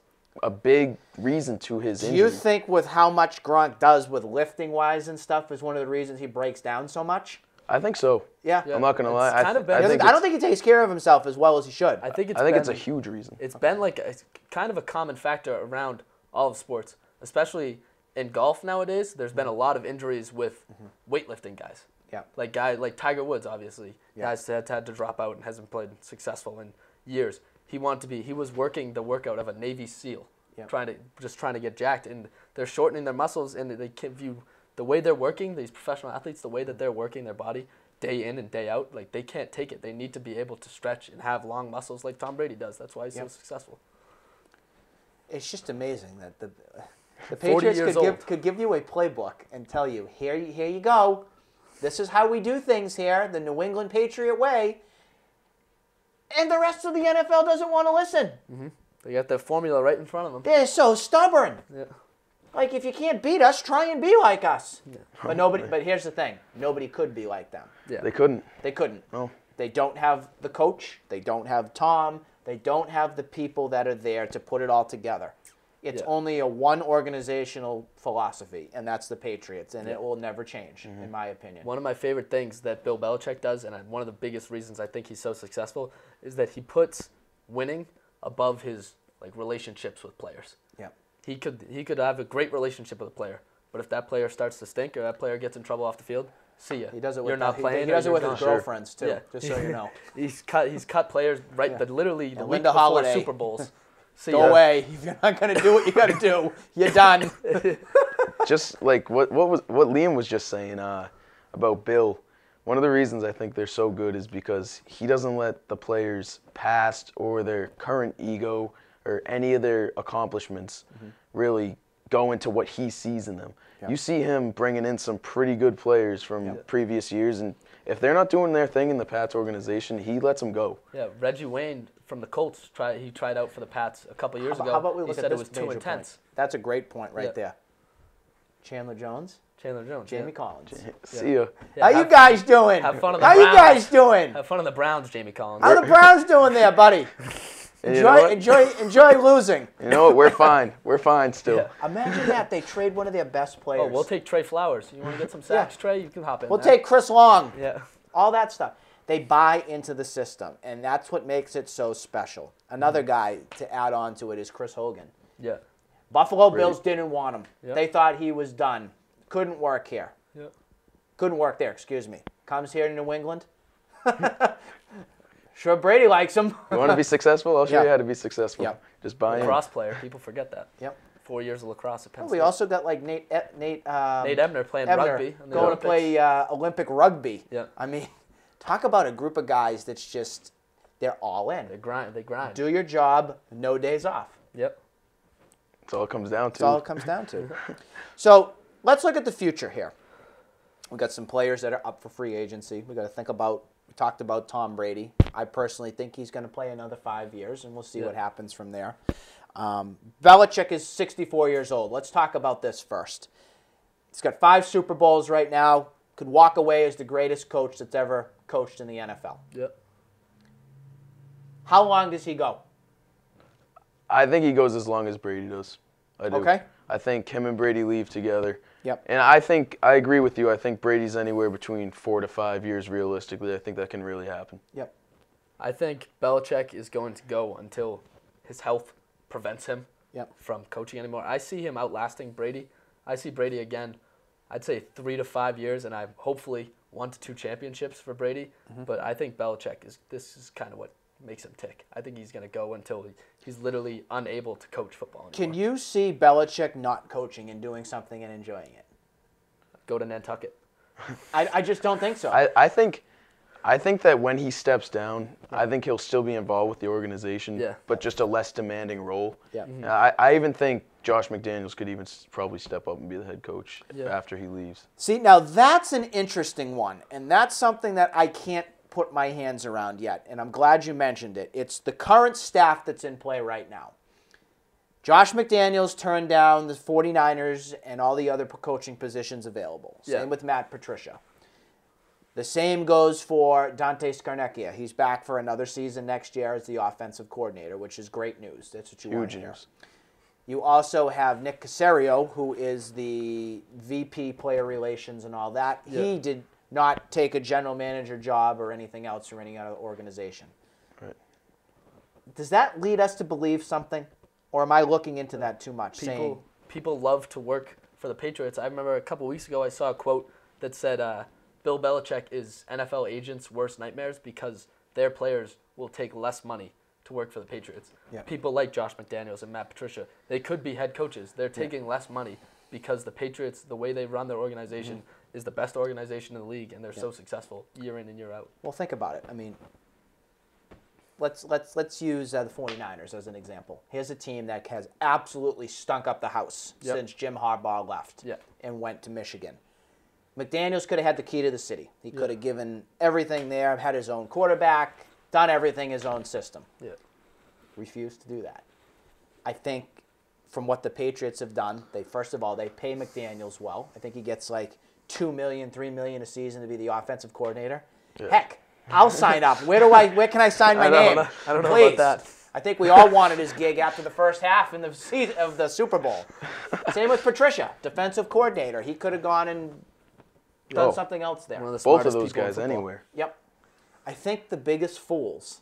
a big reason to his injury. Do you think with how much Gronk does with lifting wise and stuff is one of the reasons he breaks down so much? I think so. Yeah. yeah. I'm not gonna it's lie. Kind I, of been, I, think I don't think he takes care of himself as well as he should. I think it's I think been, it's a huge reason. It's been like a, it's kind of a common factor around all of sports, especially in golf nowadays. There's been a lot of injuries with mm-hmm. weightlifting guys. Yeah. Like guy like Tiger Woods, obviously. Yeah. Guys had had to drop out and hasn't played successful in years. He wanted to be he was working the workout of a Navy SEAL, yeah. trying to just trying to get jacked, and they're shortening their muscles, and they can view the way they're working, these professional athletes, the way that they're working their body day in and day out, like they can't take it. They need to be able to stretch and have long muscles like Tom Brady does. That's why he's yeah. so successful. It's just amazing that the The Patriots could give, could give you a playbook and tell you, here, you, here you go. This is how we do things here, the New England Patriot way. And the rest of the N F L doesn't want to listen. Mm-hmm. They got their formula right in front of them. They're so stubborn. Yeah. Like, if you can't beat us, try and be like us. Yeah. But nobody. But here's the thing. Nobody could be like them. Yeah. They couldn't. They couldn't. No. They don't have the coach. They don't have Tom. They don't have the people that are there to put it all together. It's yeah. only a one organizational philosophy, and that's the Patriots, and yeah. it will never change, mm-hmm. in my opinion. One of my favorite things that Bill Belichick does, and one of the biggest reasons I think he's so successful, is that he puts winning above his like relationships with players. Yeah, he could he could have a great relationship with a player, but if that player starts to stink or that player gets in trouble off the field, see ya. He does it with you're not he, playing. He does it with his girlfriends too, yeah. just so you know. he's cut he's cut players right, yeah. but literally the week before Super Bowls. See Go ya. away. If you're not gonna do what you gotta do, you're done. Just like what what was what Liam was just saying uh, about Bill. One of the reasons I think they're so good is because he doesn't let the players' past or their current ego or any of their accomplishments mm-hmm. really go into what he sees in them. Yep. You see him bringing in some pretty good players from yep. previous years, and if they're not doing their thing in the Pats organization, he lets them go. Yeah, Reggie Wayne from the Colts, try, he tried out for the Pats a couple years how, ago. How about we look he said at it was too intense. Point. That's a great point right yeah. there. Chandler Jones. Chandler Jones. Jamie yeah. Collins. Ja yeah. See ya. Yeah, how have, you guys doing? Have fun on the How Browns. you guys doing? Have fun on the Browns, Jamie Collins. How the Browns doing there, buddy? Enjoy, you know enjoy, enjoy losing. You know what? We're fine. We're fine still. Yeah. Imagine that they trade one of their best players. Oh, we'll take Trey Flowers. You want to get some sacks, yeah. Trey? You can hop in. We'll there. take Chris Long. Yeah. All that stuff. They buy into the system, and that's what makes it so special. Another mm-hmm. guy to add on to it is Chris Hogan. Yeah. Buffalo Brady. Bills didn't want him. Yep. They thought he was done. Couldn't work here. Yep. Couldn't work there, excuse me. Comes here to New England. Sure, Brady likes him. You want to be successful? I'll show yeah. you how to be successful. Yep. Just buy lacrosse in. Player. People forget that. Yep. Four years of lacrosse at Penn well, State. We also got like Nate Nate um, Nate Ebner playing Ebner rugby. In the going Olympics. To play uh, Olympic rugby. Yeah. I mean, talk about a group of guys that's just they're all in. They grind. They grind. Do your job. No days off. Yep. That's all it comes down to. That's all it comes down to. So let's look at the future here. We got some players that are up for free agency. We got to think about. We talked about Tom Brady. I personally think he's going to play another five years, and we'll see yeah. what happens from there. Um, Belichick is sixty-four years old. Let's talk about this first. He's got five Super Bowls right now. Could walk away as the greatest coach that's ever coached in the N F L. Yep. How long does he go? I think he goes as long as Brady does. I do. Okay. I think him and Brady leave together. Yep. And I think I agree with you. I think Brady's anywhere between four to five years realistically. I think that can really happen. Yep. I think Belichick is going to go until his health prevents him yep. from coaching anymore. I see him outlasting Brady. I see Brady again, I'd say three to five years, and I hopefully one to two championships for Brady. Mm-hmm. But I think Belichick is this is kind of what makes him tick. I think he's going to go until he, he's literally unable to coach football anymore. Can you see Belichick not coaching and doing something and enjoying it? Go to Nantucket. I, I just don't think so. I, I think I think that when he steps down, yeah. I think he'll still be involved with the organization, yeah. but just a less demanding role. Yeah. Mm-hmm. I, I even think Josh McDaniels could even probably step up and be the head coach yeah. after he leaves. See, now that's an interesting one, and that's something that I can't put my hands around yet, and I'm glad you mentioned it. It's the current staff that's in play right now. Josh McDaniels turned down the forty-niners and all the other coaching positions available. Same yeah. with Matt Patricia. The same goes for Dante Scarnecchia. He's back for another season next year as the offensive coordinator, which is great news. That's what you Huge want to hear. News. You also have Nick Caserio, who is the V P player relations and all that. Yeah. He did not take a general manager job or anything else or any other organization. Right. Does that lead us to believe something? Or am I looking into that too much? People, saying, people love to work for the Patriots. I remember a couple weeks ago I saw a quote that said uh, Bill Belichick is N F L agents' worst nightmares because their players will take less money to work for the Patriots. Yeah. People like Josh McDaniels and Matt Patricia, they could be head coaches. They're taking yeah. less money because the Patriots, the way they run their organization, mm-hmm. is the best organization in the league, and they're yeah. so successful year in and year out. Well, think about it. I mean, let's let's let's use uh, the forty-niners as an example. Here's a team that has absolutely stunk up the house yep. since Jim Harbaugh left yep. and went to Michigan. McDaniels could have had the key to the city. He could have yep. given everything there, had his own quarterback, done everything his own system. Yep. Refused to do that. I think from what the Patriots have done, they first of all, they pay McDaniels well. I think he gets like two million dollars, three million dollars a season to be the offensive coordinator. Yeah. Heck, I'll sign up. Where do I? Where can I sign my I name? Know, I don't know Please. About that. I think we all wanted his gig after the first half in the season of the Super Bowl. Same with Patricia, defensive coordinator. He could have gone and done oh, something else there. One of the smartest Both of those guys anywhere. Yep. I think the biggest fools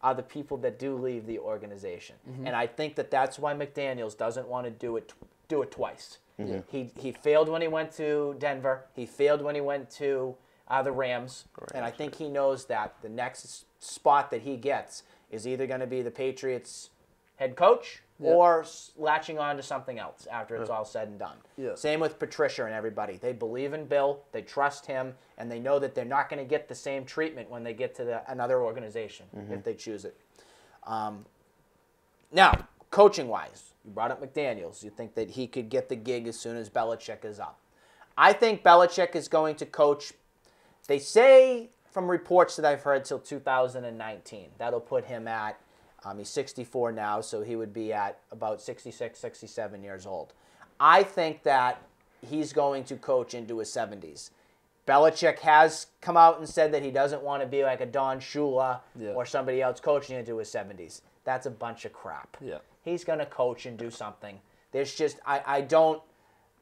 are the people that do leave the organization, mm-hmm. and I think that that's why McDaniels doesn't want to do it do it twice. Mm-hmm. He he failed when he went to Denver. He failed when he went to uh, the Rams. Rams, and I think he knows that the next spot that he gets is either going to be the Patriots' head coach yeah. or latching on to something else after it's yeah. all said and done. Yeah. Same with Patricia and everybody. They believe in Bill, they trust him, and they know that they're not going to get the same treatment when they get to the, another organization mm-hmm. if they choose it. Um, now, coaching-wise. You brought up McDaniels. You think that he could get the gig as soon as Belichick is up. I think Belichick is going to coach, they say from reports that I've heard, till two thousand nineteen. That'll put him at, um, he's sixty-four now, so he would be at about sixty-six, sixty-seven years old. I think that he's going to coach into his seventies. Belichick has come out and said that he doesn't want to be like a Don Shula yeah. or somebody else coaching into his seventies. That's a bunch of crap. Yeah. He's going to coach and do something. There's just, I, I don't,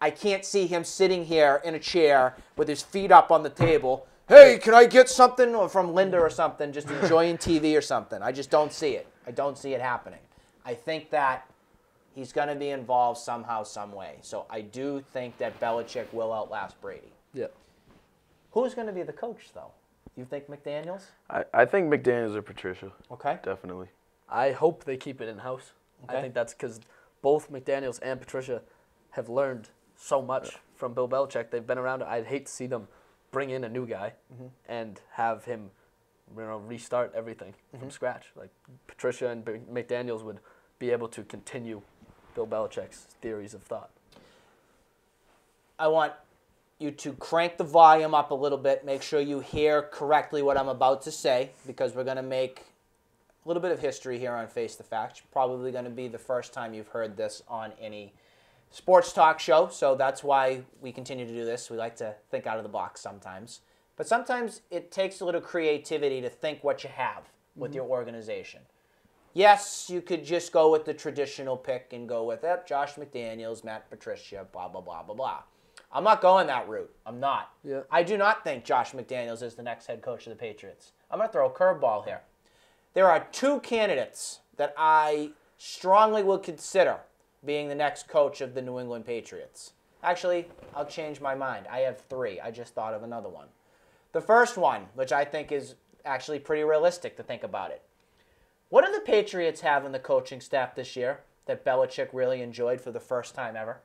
I can't see him sitting here in a chair with his feet up on the table. Hey, can I get something or from Linda or something, just enjoying T V or something? I just don't see it. I don't see it happening. I think that he's going to be involved somehow, some way. So I do think that Belichick will outlast Brady. Yeah. Who's going to be the coach, though? You think McDaniels? I, I think McDaniels or Patricia. Okay. Definitely. I hope they keep it in-house. Okay. I think that's because both McDaniels and Patricia have learned so much yeah. from Bill Belichick. They've been around. I'd hate to see them bring in a new guy mm-hmm. and have him you know, restart everything mm-hmm. from scratch. Like Patricia and B- McDaniels would be able to continue Bill Belichick's theories of thought. I want you to crank the volume up a little bit. Make sure you hear correctly what I'm about to say, because we're going to make a little bit of history here on Face the Facts. Probably going to be the first time you've heard this on any sports talk show, so that's why we continue to do this. We like to think out of the box sometimes. But sometimes it takes a little creativity to think what you have with mm-hmm. your organization. Yes, you could just go with the traditional pick and go with eh, Josh McDaniels, Matt Patricia, blah, blah, blah, blah, blah. I'm not going that route. I'm not. Yeah. I do not think Josh McDaniels is the next head coach of the Patriots. I'm going to throw a curveball here. There are two candidates that I strongly would consider being the next coach of the New England Patriots. Actually, I'll change my mind. I have three. I just thought of another one. The first one, which I think is actually pretty realistic to think about it. What do the Patriots have in the coaching staff this year that Belichick really enjoyed for the first time ever?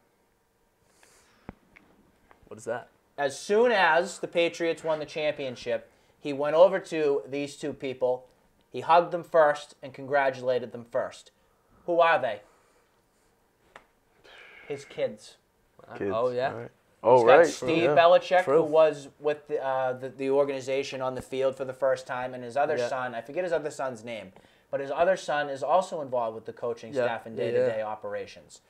What is that? As soon as the Patriots won the championship, he went over to these two people. He hugged them first and congratulated them first. Who are they? His kids. kids. Oh, yeah. Right. Oh, right. Steve yeah. Belichick, True. who was with the, uh, the, the organization on the field for the first time, and his other yeah. son, I forget his other son's name, but his other son is also involved with the coaching yeah. staff and day-to-day yeah, yeah. operations.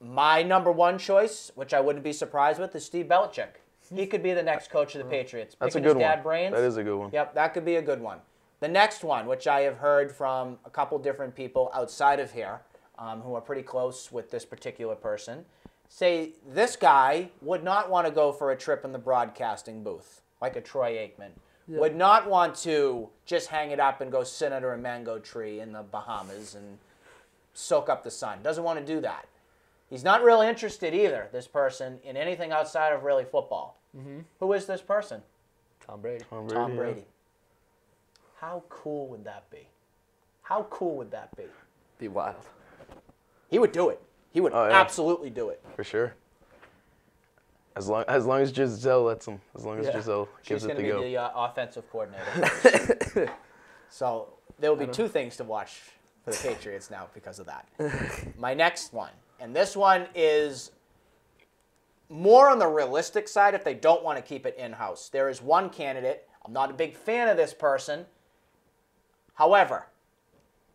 My number one choice, which I wouldn't be surprised with, is Steve Belichick. He could be the next coach of the Patriots. That's Picking a good his dad one. Brains, that is a good one. Yep, that could be a good one. The next one, which I have heard from a couple different people outside of here, Um, who are pretty close with this particular person, say this guy would not want to go for a trip in the broadcasting booth, like a Troy Aikman. Yeah. Would not want to just hang it up and go sit under a mango tree in the Bahamas and soak up the sun. Doesn't want to do that. He's not really interested either, this person, in anything outside of really football. Mm-hmm. Who is this person? Tom Brady. Tom Brady. Tom Brady. Yeah. How cool would that be? How cool would that be? Be wild. He would do it. He would oh, yeah. absolutely do it. For sure. As long as long as Giselle lets him. As long as yeah. Giselle gives She's it the go. She's going to be the uh, offensive coordinator. So there will be two know. things to watch for the Patriots now because of that. My next one, and this one is more on the realistic side if they don't want to keep it in-house. There is one candidate. I'm not a big fan of this person. However,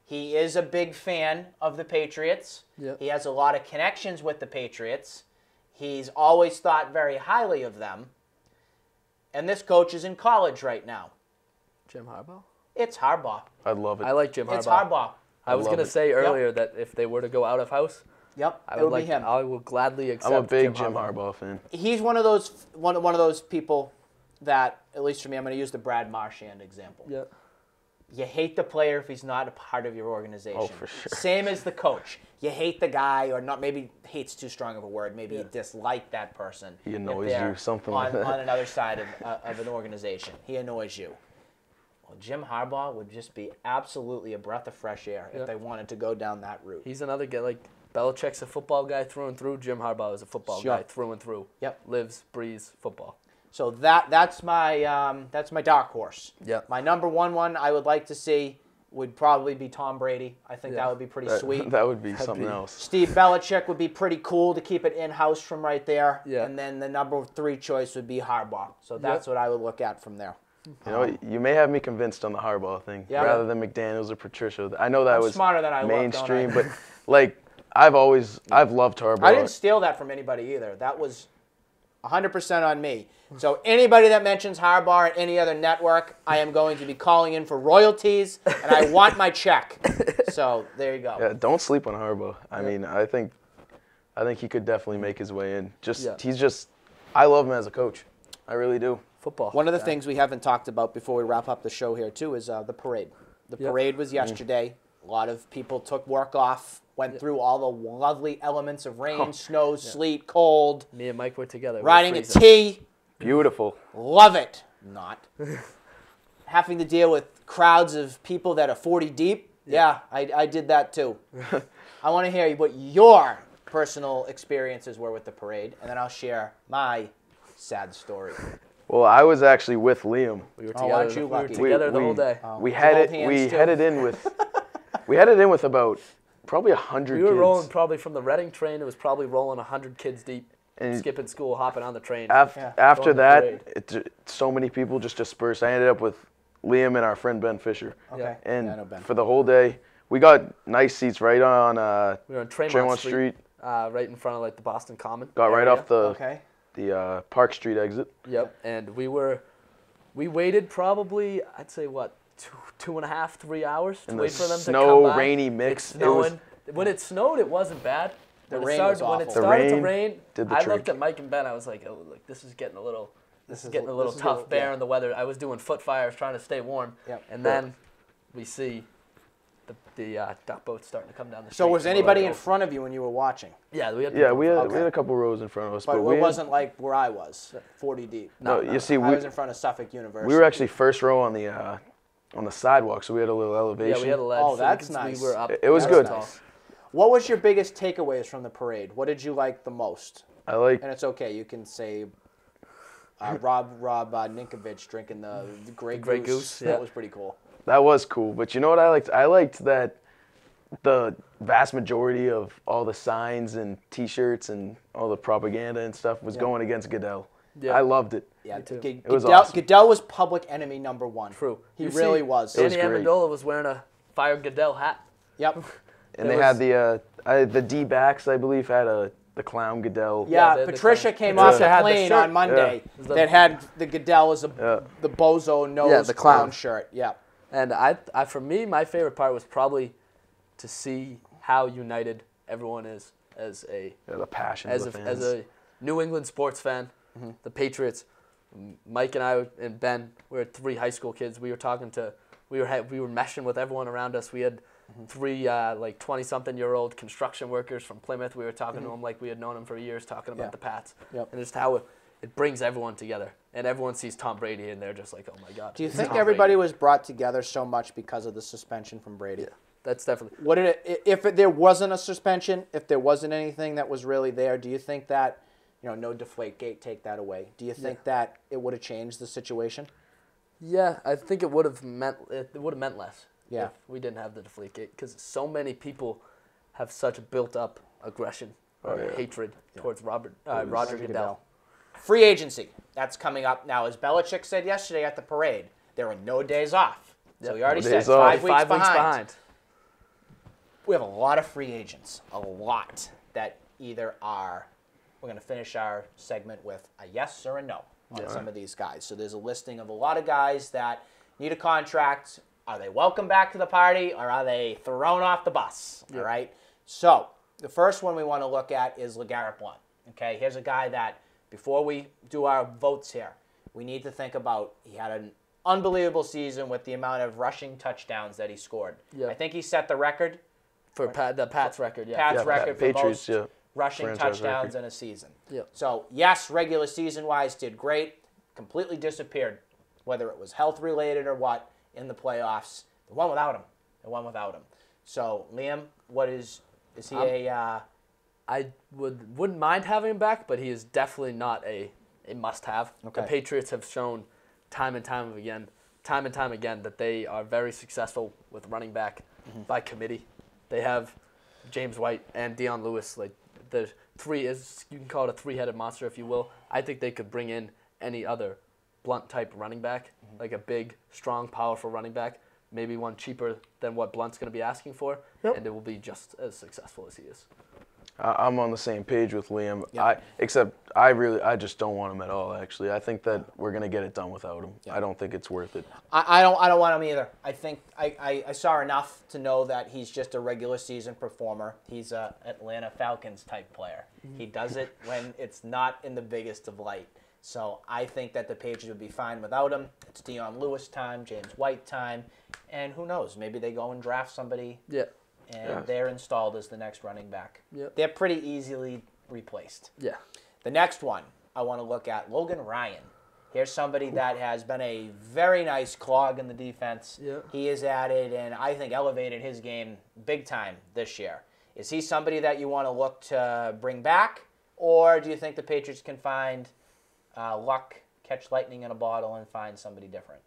he is a big fan of the Patriots. Yep. He has a lot of connections with the Patriots. He's always thought very highly of them. And this coach is in college right now. Jim Harbaugh? It's Harbaugh. I love it. I like Jim Harbaugh. It's Harbaugh. I, I was going to say earlier yep. that if they were to go out of house, yep, I would it would like, be him. I will gladly accept Jim I'm a big Jim, Jim Harbaugh. Harbaugh fan. He's one of those one, one of those people that, at least for me, I'm going to use the Brad Marchand example. Yep. You hate the player if he's not a part of your organization. Oh, for sure. Same as the coach. You hate the guy, or not. Maybe hate's too strong of a word. Maybe yeah. you dislike that person. He annoys you, something on, like that. On another side of, uh, of an organization. He annoys you. Well, Jim Harbaugh would just be absolutely a breath of fresh air yeah. if they wanted to go down that route. He's another guy. Like Belichick's a football guy through and through. Jim Harbaugh is a football sure. guy through and through. Yep. Lives, breathes football. So that that's my um, that's my dark horse. Yeah. My number one one I would like to see would probably be Tom Brady. I think yeah. that would be pretty that, sweet. That would be That'd something be. else. Steve Belichick would be pretty cool to keep it in-house from right there. Yeah. And then the number three choice would be Harbaugh. So that's yep. what I would look at from there. You know, you may have me convinced on the Harbaugh thing yeah. rather than McDaniels or Patricia. I know that I'm was smarter than I mainstream, look, I? but like I've always I've loved Harbaugh. I didn't steal that from anybody either. That was one hundred percent on me. So anybody that mentions Harbaugh or any other network, I am going to be calling in for royalties, and I want my check. So there you go. Yeah, don't sleep on Harbaugh. I yeah. mean, I think, I think he could definitely make his way in. Just yeah. he's just, I love him as a coach. I really do. Football. One of the yeah. things we haven't talked about before we wrap up the show here too is uh, the parade. The yep. parade was yesterday. Mm. A lot of people took work off. went yeah. through all the lovely elements of rain, oh. snow, yeah. sleet, cold. Me and Mike were together. Riding we were a T. Beautiful. Love it. Not. Having to deal with crowds of people that are forty deep. Yeah, yeah I, I did that too. I want to hear what your personal experiences were with the parade, and then I'll share my sad story. Well, I was actually with Liam. We were together, oh, aren't you lucky? We were together we, the we, whole day. Um, we had it. We too. headed in with. we headed in with about probably a hundred. We were kids. rolling probably from the Reading train. It was probably rolling a hundred kids deep, and skipping school, hopping on the train. Af yeah, after that, it, so many people just dispersed. I ended up with Liam and our friend Ben Fisher. Okay. And yeah, I know Ben. For the whole day, we got nice seats right on. Uh, we were on Tremont, Tremont Street, Street. Uh, right in front of like the Boston Common. Got area. right off the. Okay. The uh, Park Street exit. Yep, and we were, we waited probably, I'd say what, two, two and a half, three hours to and wait the for them snow, to come by. Snow, rainy mix. It's snowing. It was, when it snowed, it wasn't bad. The when rain it started, was awful. When it started rain to rain, did the I trick. looked at Mike and Ben. I was like, oh, look, this is getting a little, this, this is getting a little tough. Little, bear yeah. in the weather. I was doing foot fires, trying to stay warm. Yep. And then yep. we see the the uh, duck boat starting to come down the street. So was anybody in front of you when you were watching? Yeah, we had yeah we had, okay. we had a couple rows in front of us, but, but we it had, wasn't like where I was, forty deep. No, no you no. see, I we, was in front of Suffolk University. We were actually first row on the uh, on the sidewalk, so we had a little elevation. Yeah, we had a ledge. Oh, so that's we could, nice. We were up. It, it was good. Nice. What was your biggest takeaways from the parade? What did you like the most? I like, and it's okay, you can say. Uh, Rob Rob uh, Ninkovich drinking the, the Grey Goose. Goose. Yeah. That was pretty cool. That was cool, but you know what I liked? I liked that the vast majority of all the signs and T-shirts and all the propaganda and stuff was yeah. going against Goodell. Yeah. I loved it. Yeah, too. G it was Goodell, awesome. Goodell was public enemy number one. True. He you really see, was. Danny Amendola was wearing a Fire Goodell hat. Yep. And it they was, had the uh, I, the D-backs, I believe, had a the clown Goodell. Yeah, yeah Patricia came yeah. off the yeah. plane on Monday yeah. that had the Goodell as a, yeah. the bozo nose yeah, the clown, clown shirt. Yeah. And I, I, for me, my favorite part was probably to see how united everyone is as a yeah, the passion as, of the a, fans. as a New England sports fan, mm-hmm. the Patriots. Mike and I and Ben, we were three high school kids. We were talking to, we were we were meshing with everyone around us. We had mm-hmm. three uh, like twenty-something-year-old construction workers from Plymouth. We were talking mm-hmm. to them like we had known them for years, talking about yeah. the Pats yep. and just how it, it brings everyone together. And everyone sees Tom Brady, and they're just like, oh, my God. Do you think Tom everybody Brady. was brought together so much because of the suspension from Brady? Yeah, that's definitely. What did it, if it, there wasn't a suspension, if there wasn't anything that was really there, do you think that, you know, no Deflategate, take that away. Do you think yeah. that it would have changed the situation? Yeah, I think it would have meant, it would have meant less yeah. if we didn't have the Deflategate, because so many people have such built-up aggression or oh, yeah. hatred yeah. towards Robert, uh, Roger Goodell. Goodell. Free agency, that's coming up now. As Belichick said yesterday at the parade, there were no days off. So he already said five, weeks, five behind. weeks behind. We have a lot of free agents, a lot that either are, we're going to finish our segment with a yes or a no on yeah. some of these guys. So there's a listing of a lot of guys that need a contract. Are they welcome back to the party or are they thrown off the bus? Yeah. All right. So the first one we want to look at is LeGarrette Blunt. Okay, here's a guy that before we do our votes here, we need to think about he had an unbelievable season with the amount of rushing touchdowns that he scored. Yep. I think he set the record. For Pat, the Pats record, yeah. Pats yeah, record Pat, for Patriots, most yeah. rushing Franchise touchdowns record. in a season. Yep. So, yes, regular season-wise did great. Completely disappeared, whether it was health-related or what, in the playoffs. The one without him. The one without him. So, Liam, what is – is he um, a uh, – I would, wouldn't mind having him back, but he is definitely not a, a must-have. Okay. The Patriots have shown time and time again, time and time again that they are very successful with running back mm-hmm. by committee. They have James White and Dion Lewis. Like the three is you can call it a three-headed monster if you will. I think they could bring in any other Blunt-type running back, mm-hmm. like a big, strong, powerful running back. Maybe one cheaper than what Blunt's going to be asking for, yep. and it will be just as successful as he is. I'm on the same page with Liam, yep. I, except I really, I just don't want him at all, actually. I think that we're going to get it done without him. Yep. I don't think it's worth it. I, I don't I don't want him either. I think I, I, I saw enough to know that he's just a regular season performer. He's an Atlanta Falcons type player. He does it when it's not in the biggest of light. So I think that the Patriots would be fine without him. It's Dion Lewis time, James White time, and who knows, maybe they go and draft somebody. Yeah. and yeah. they're installed as the next running back. Yep. They're pretty easily replaced. Yeah. The next one I want to look at, Logan Ryan. Here's somebody that has been a very nice clog in the defense. Yep. He has added and I think elevated his game big time this year. Is he somebody that you want to look to bring back, or do you think the Patriots can find uh, luck, catch lightning in a bottle, and find somebody different?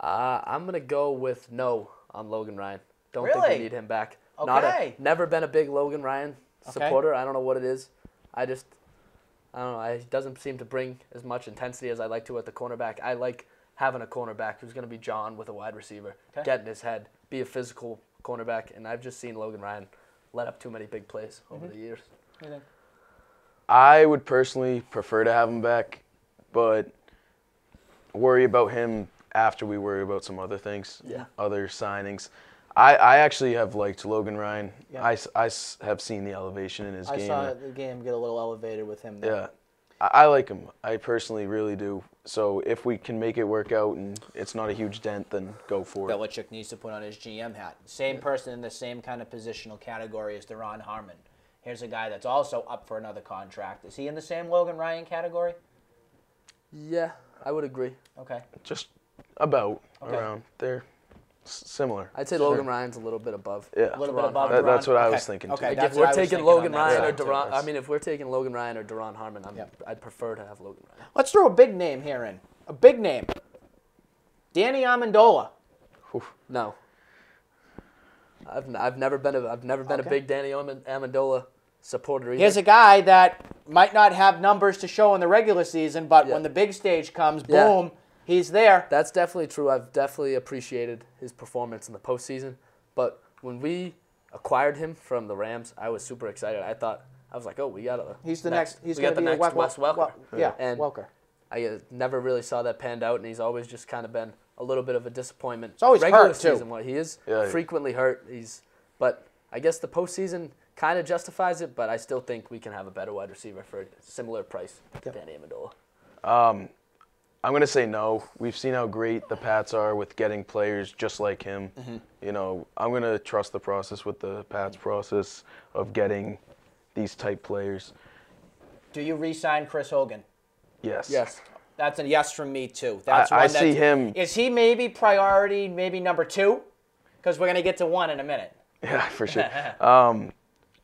Uh, I'm going to go with no on Logan Ryan. Don't really? think we need him back. Okay. Not a, never been a big Logan Ryan supporter. Okay. I don't know what it is. I just, I don't know. I, it doesn't seem to bring as much intensity as I like to at the cornerback. I like having a cornerback who's going to be John with a wide receiver, okay. get in his head, be a physical cornerback, and I've just seen Logan Ryan let up too many big plays over mm-hmm. the years. What do you think? I would personally prefer to have him back, but worry about him after we worry about some other things, yeah. other signings. I, I actually have liked Logan Ryan. Yeah. I, I have seen the elevation in his I game. I saw the game get a little elevated with him there. Yeah, I, I like him. I personally really do. So if we can make it work out and it's not a huge dent, then go for it. Belichick needs to put on his G M hat. Same yeah. person in the same kind of positional category as Daron Harmon. Here's a guy that's also up for another contract. Is he in the same Logan Ryan category? Yeah, I would agree. Okay. Just about okay. around there. S similar. I'd say sure. Logan Ryan's a little bit above. Yeah. A little Daron bit above. That, that's what I okay. was thinking. Too. Okay. Like if we're taking Logan Ryan or Daron, I mean, if we're taking Logan Ryan or Daron Harmon, I'm, yep. I'd prefer to have Logan Ryan. Let's throw a big name here in. A big name. Danny Amendola. Oof. No. I've n I've never been a I've never been okay. a big Danny Amendola supporter either. Here's a guy that might not have numbers to show in the regular season, but yeah. when the big stage comes, yeah. boom, he's there. That's definitely true. I've definitely appreciated his performance in the postseason. But when we acquired him from the Rams, I was super excited. I thought I was like, oh, we got a he's the next, next he's we got the be next Welker. Wes Welker. Wel yeah, and Welker. I uh, never really saw that panned out, and he's always just kind of been a little bit of a disappointment. It's always regular hurt, season, too. What he is yeah, frequently hurt. He's, but I guess the postseason kind of justifies it. But I still think we can have a better wide receiver for a similar price to yep. Danny Amendola. Um, I'm gonna say no. We've seen how great the Pats are with getting players just like him. Mm-hmm. You know, I'm gonna trust the process with the Pats process of getting these type players. Do you re-sign Chris Hogan? Yes. Yes. That's a yes from me, too. That's I, one I that's, see him. Is he maybe priority, maybe number two? Because we're going to get to one in a minute. Yeah, for sure. Um,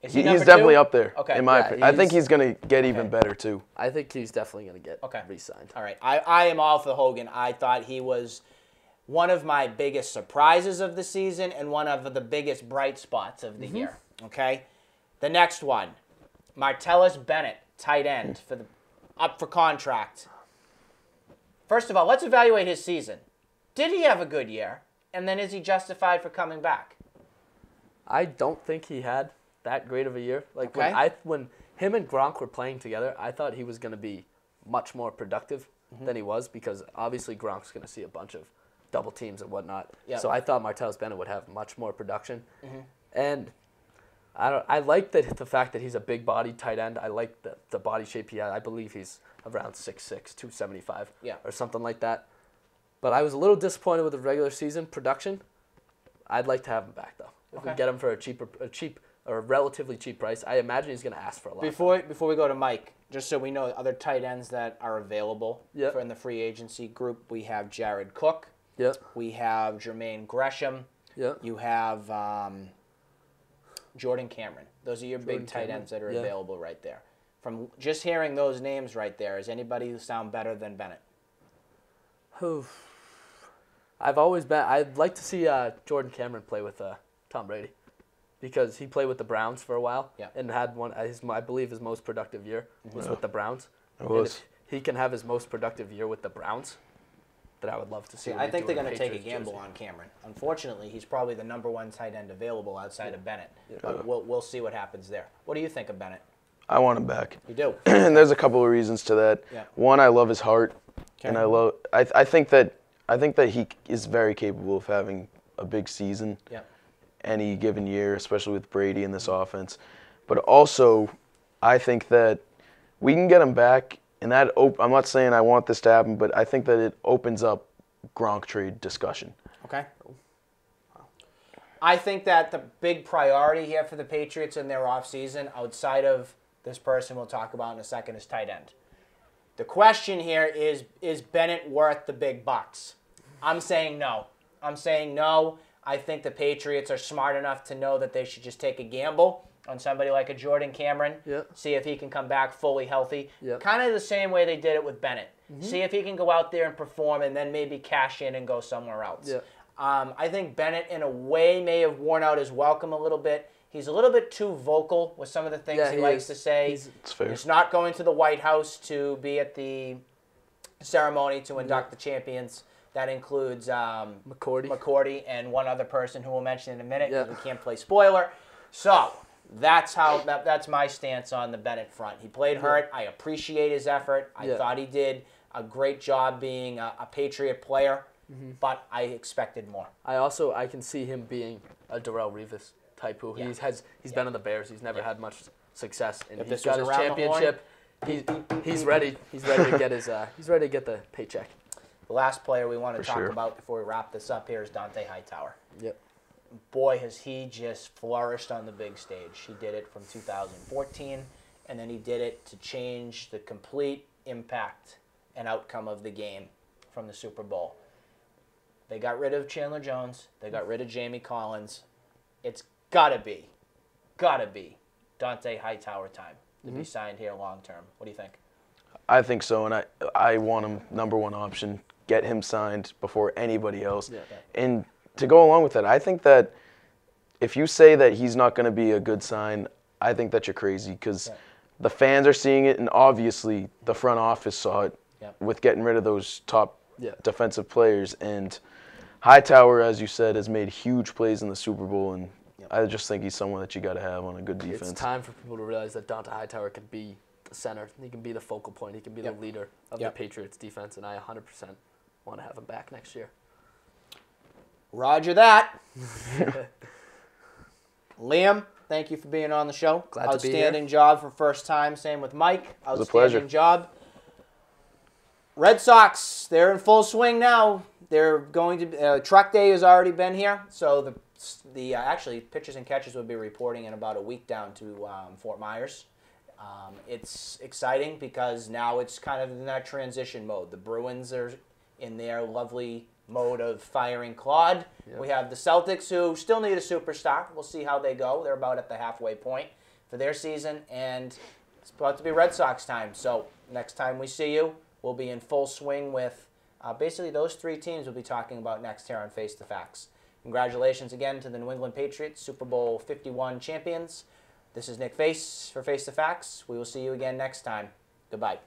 is he he, he's two? definitely up there, okay. in my yeah, opinion. I think he's going to get okay. even better, too. I think he's definitely going to get okay. re-signed. All right. I, I am all for Hogan. I thought he was one of my biggest surprises of the season and one of the biggest bright spots of the mm-hmm. year. Okay? The next one, Martellus Bennett, tight end, for the up for contract. First of all, let's evaluate his season. Did he have a good year? And then is he justified for coming back? I don't think he had that great of a year. Like okay. when I when him and Gronk were playing together, I thought he was going to be much more productive mm-hmm. than he was, because obviously Gronk's going to see a bunch of double teams and whatnot. Yep. So I thought Martellus Bennett would have much more production. Mm-hmm. And I don't. I like the the fact that he's a big body tight end. I like the the body shape he has. I believe he's around six six, two seventy-five yeah. or something like that. But I was a little disappointed with the regular season production. I'd like to have him back, though. If okay. we get him for a cheaper, a cheap or a relatively cheap price, I imagine he's going to ask for a lot. Before before we go to Mike, just so we know, other tight ends that are available yep. for in the free agency group, we have Jared Cook. Yep. We have Jermaine Gresham. Yep. You have. Um, Jordan Cameron. Those are your Jordan big tight Cameron. ends that are yeah. available right there. From just hearing those names right there, is anybody who sound better than Bennett? Oof. I've always been. I'd like to see uh, Jordan Cameron play with uh, Tom Brady, because he played with the Browns for a while yeah. and had one. His, I believe his most productive year was yeah. with the Browns. It was. If he can have his most productive year with the Browns, that I would love to see. Yeah, I think they're going to take a gamble jersey. on Cameron. Unfortunately, he's probably the number one tight end available outside yeah. of Bennett. Yeah. But we'll, we'll see what happens there. What do you think of Bennett? I want him back. You do? And there's a couple of reasons to that. Yeah. One, I love his heart, okay. and I love. I, I think that I think that he is very capable of having a big season yeah. any given year, especially with Brady in this mm-hmm. offense. But also, I think that we can get him back. And that op I'm not saying I want this to happen, but I think that it opens up Gronk trade discussion. Okay. I think that the big priority here for the Patriots in their offseason, outside of this person we'll talk about in a second, is tight end. The question here is, is Bennett worth the big bucks? I'm saying no. I'm saying no. I think the Patriots are smart enough to know that they should just take a gamble on somebody like a Jordan Cameron, yep. see if he can come back fully healthy. Yep. Kind of the same way they did it with Bennett. Mm-hmm. See if he can go out there and perform and then maybe cash in and go somewhere else. Yep. Um, I think Bennett, in a way, may have worn out his welcome a little bit. He's a little bit too vocal with some of the things yeah, he, he likes to say. He's, it's fair. He's not going to the White House to be at the ceremony to induct yeah. the champions. That includes um, McCourty. McCourty and one other person who we'll mention in a minute because yeah. we can't play spoiler. So that's how that, that's my stance on the Bennett front. He played hurt. I appreciate his effort. I yeah. thought he did a great job being a, a Patriot player, mm-hmm. but I expected more. I also I can see him being a Darrelle Revis type who yeah. he's has he's yeah. been on the Bears. He's never yeah. had much success, and if he's this got his championship. He's he's ready. He's ready to get his uh, he's ready to get the paycheck. The last player we want to For talk sure. about before we wrap this up here is Dont'a Hightower. Yep. Boy, has he just flourished on the big stage. He did it from two thousand fourteen, and then he did it to change the complete impact and outcome of the game from the Super Bowl. They got rid of Chandler Jones. They got rid of Jamie Collins. It's got to be, got to be Dont'a Hightower time to mm-hmm. be signed here long term. What do you think? I think so, and I, I want him number one option. Get him signed before anybody else. Yeah. And to go along with that, I think that if you say that he's not going to be a good sign, I think that you're crazy because yeah. the fans are seeing it, and obviously the front office saw it yeah. with getting rid of those top yeah. defensive players. And Hightower, as you said, has made huge plays in the Super Bowl, and yeah. I just think he's someone that you got to have on a good defense. It's time for people to realize that Dont'a Hightower can be the center. He can be the focal point. He can be yep. the leader of yep. the Patriots defense, and I one hundred percent want to have him back next year. Roger that. Liam, thank you for being on the show. Glad to be here. Outstanding job for first time. Same with Mike. Outstanding it was a pleasure. job. Red Sox, they're in full swing now. They're going to uh, truck day has already been here, so the the uh, actually pitchers and catchers will be reporting in about a week down to um, Fort Myers. Um, it's exciting because now it's kind of in that transition mode. The Bruins are in their lovely mode of firing Claude. Yep. We have the Celtics, who still need a superstar. We'll see how they go. They're about at the halfway point for their season, and it's about to be Red Sox time. So next time we see you, we'll be in full swing with uh, basically those three teams we'll be talking about next here on Face the Facts. Congratulations again to the New England Patriots, Super Bowl fifty-one champions. This is Nick Face for Face the Facts. We will see you again next time. Goodbye.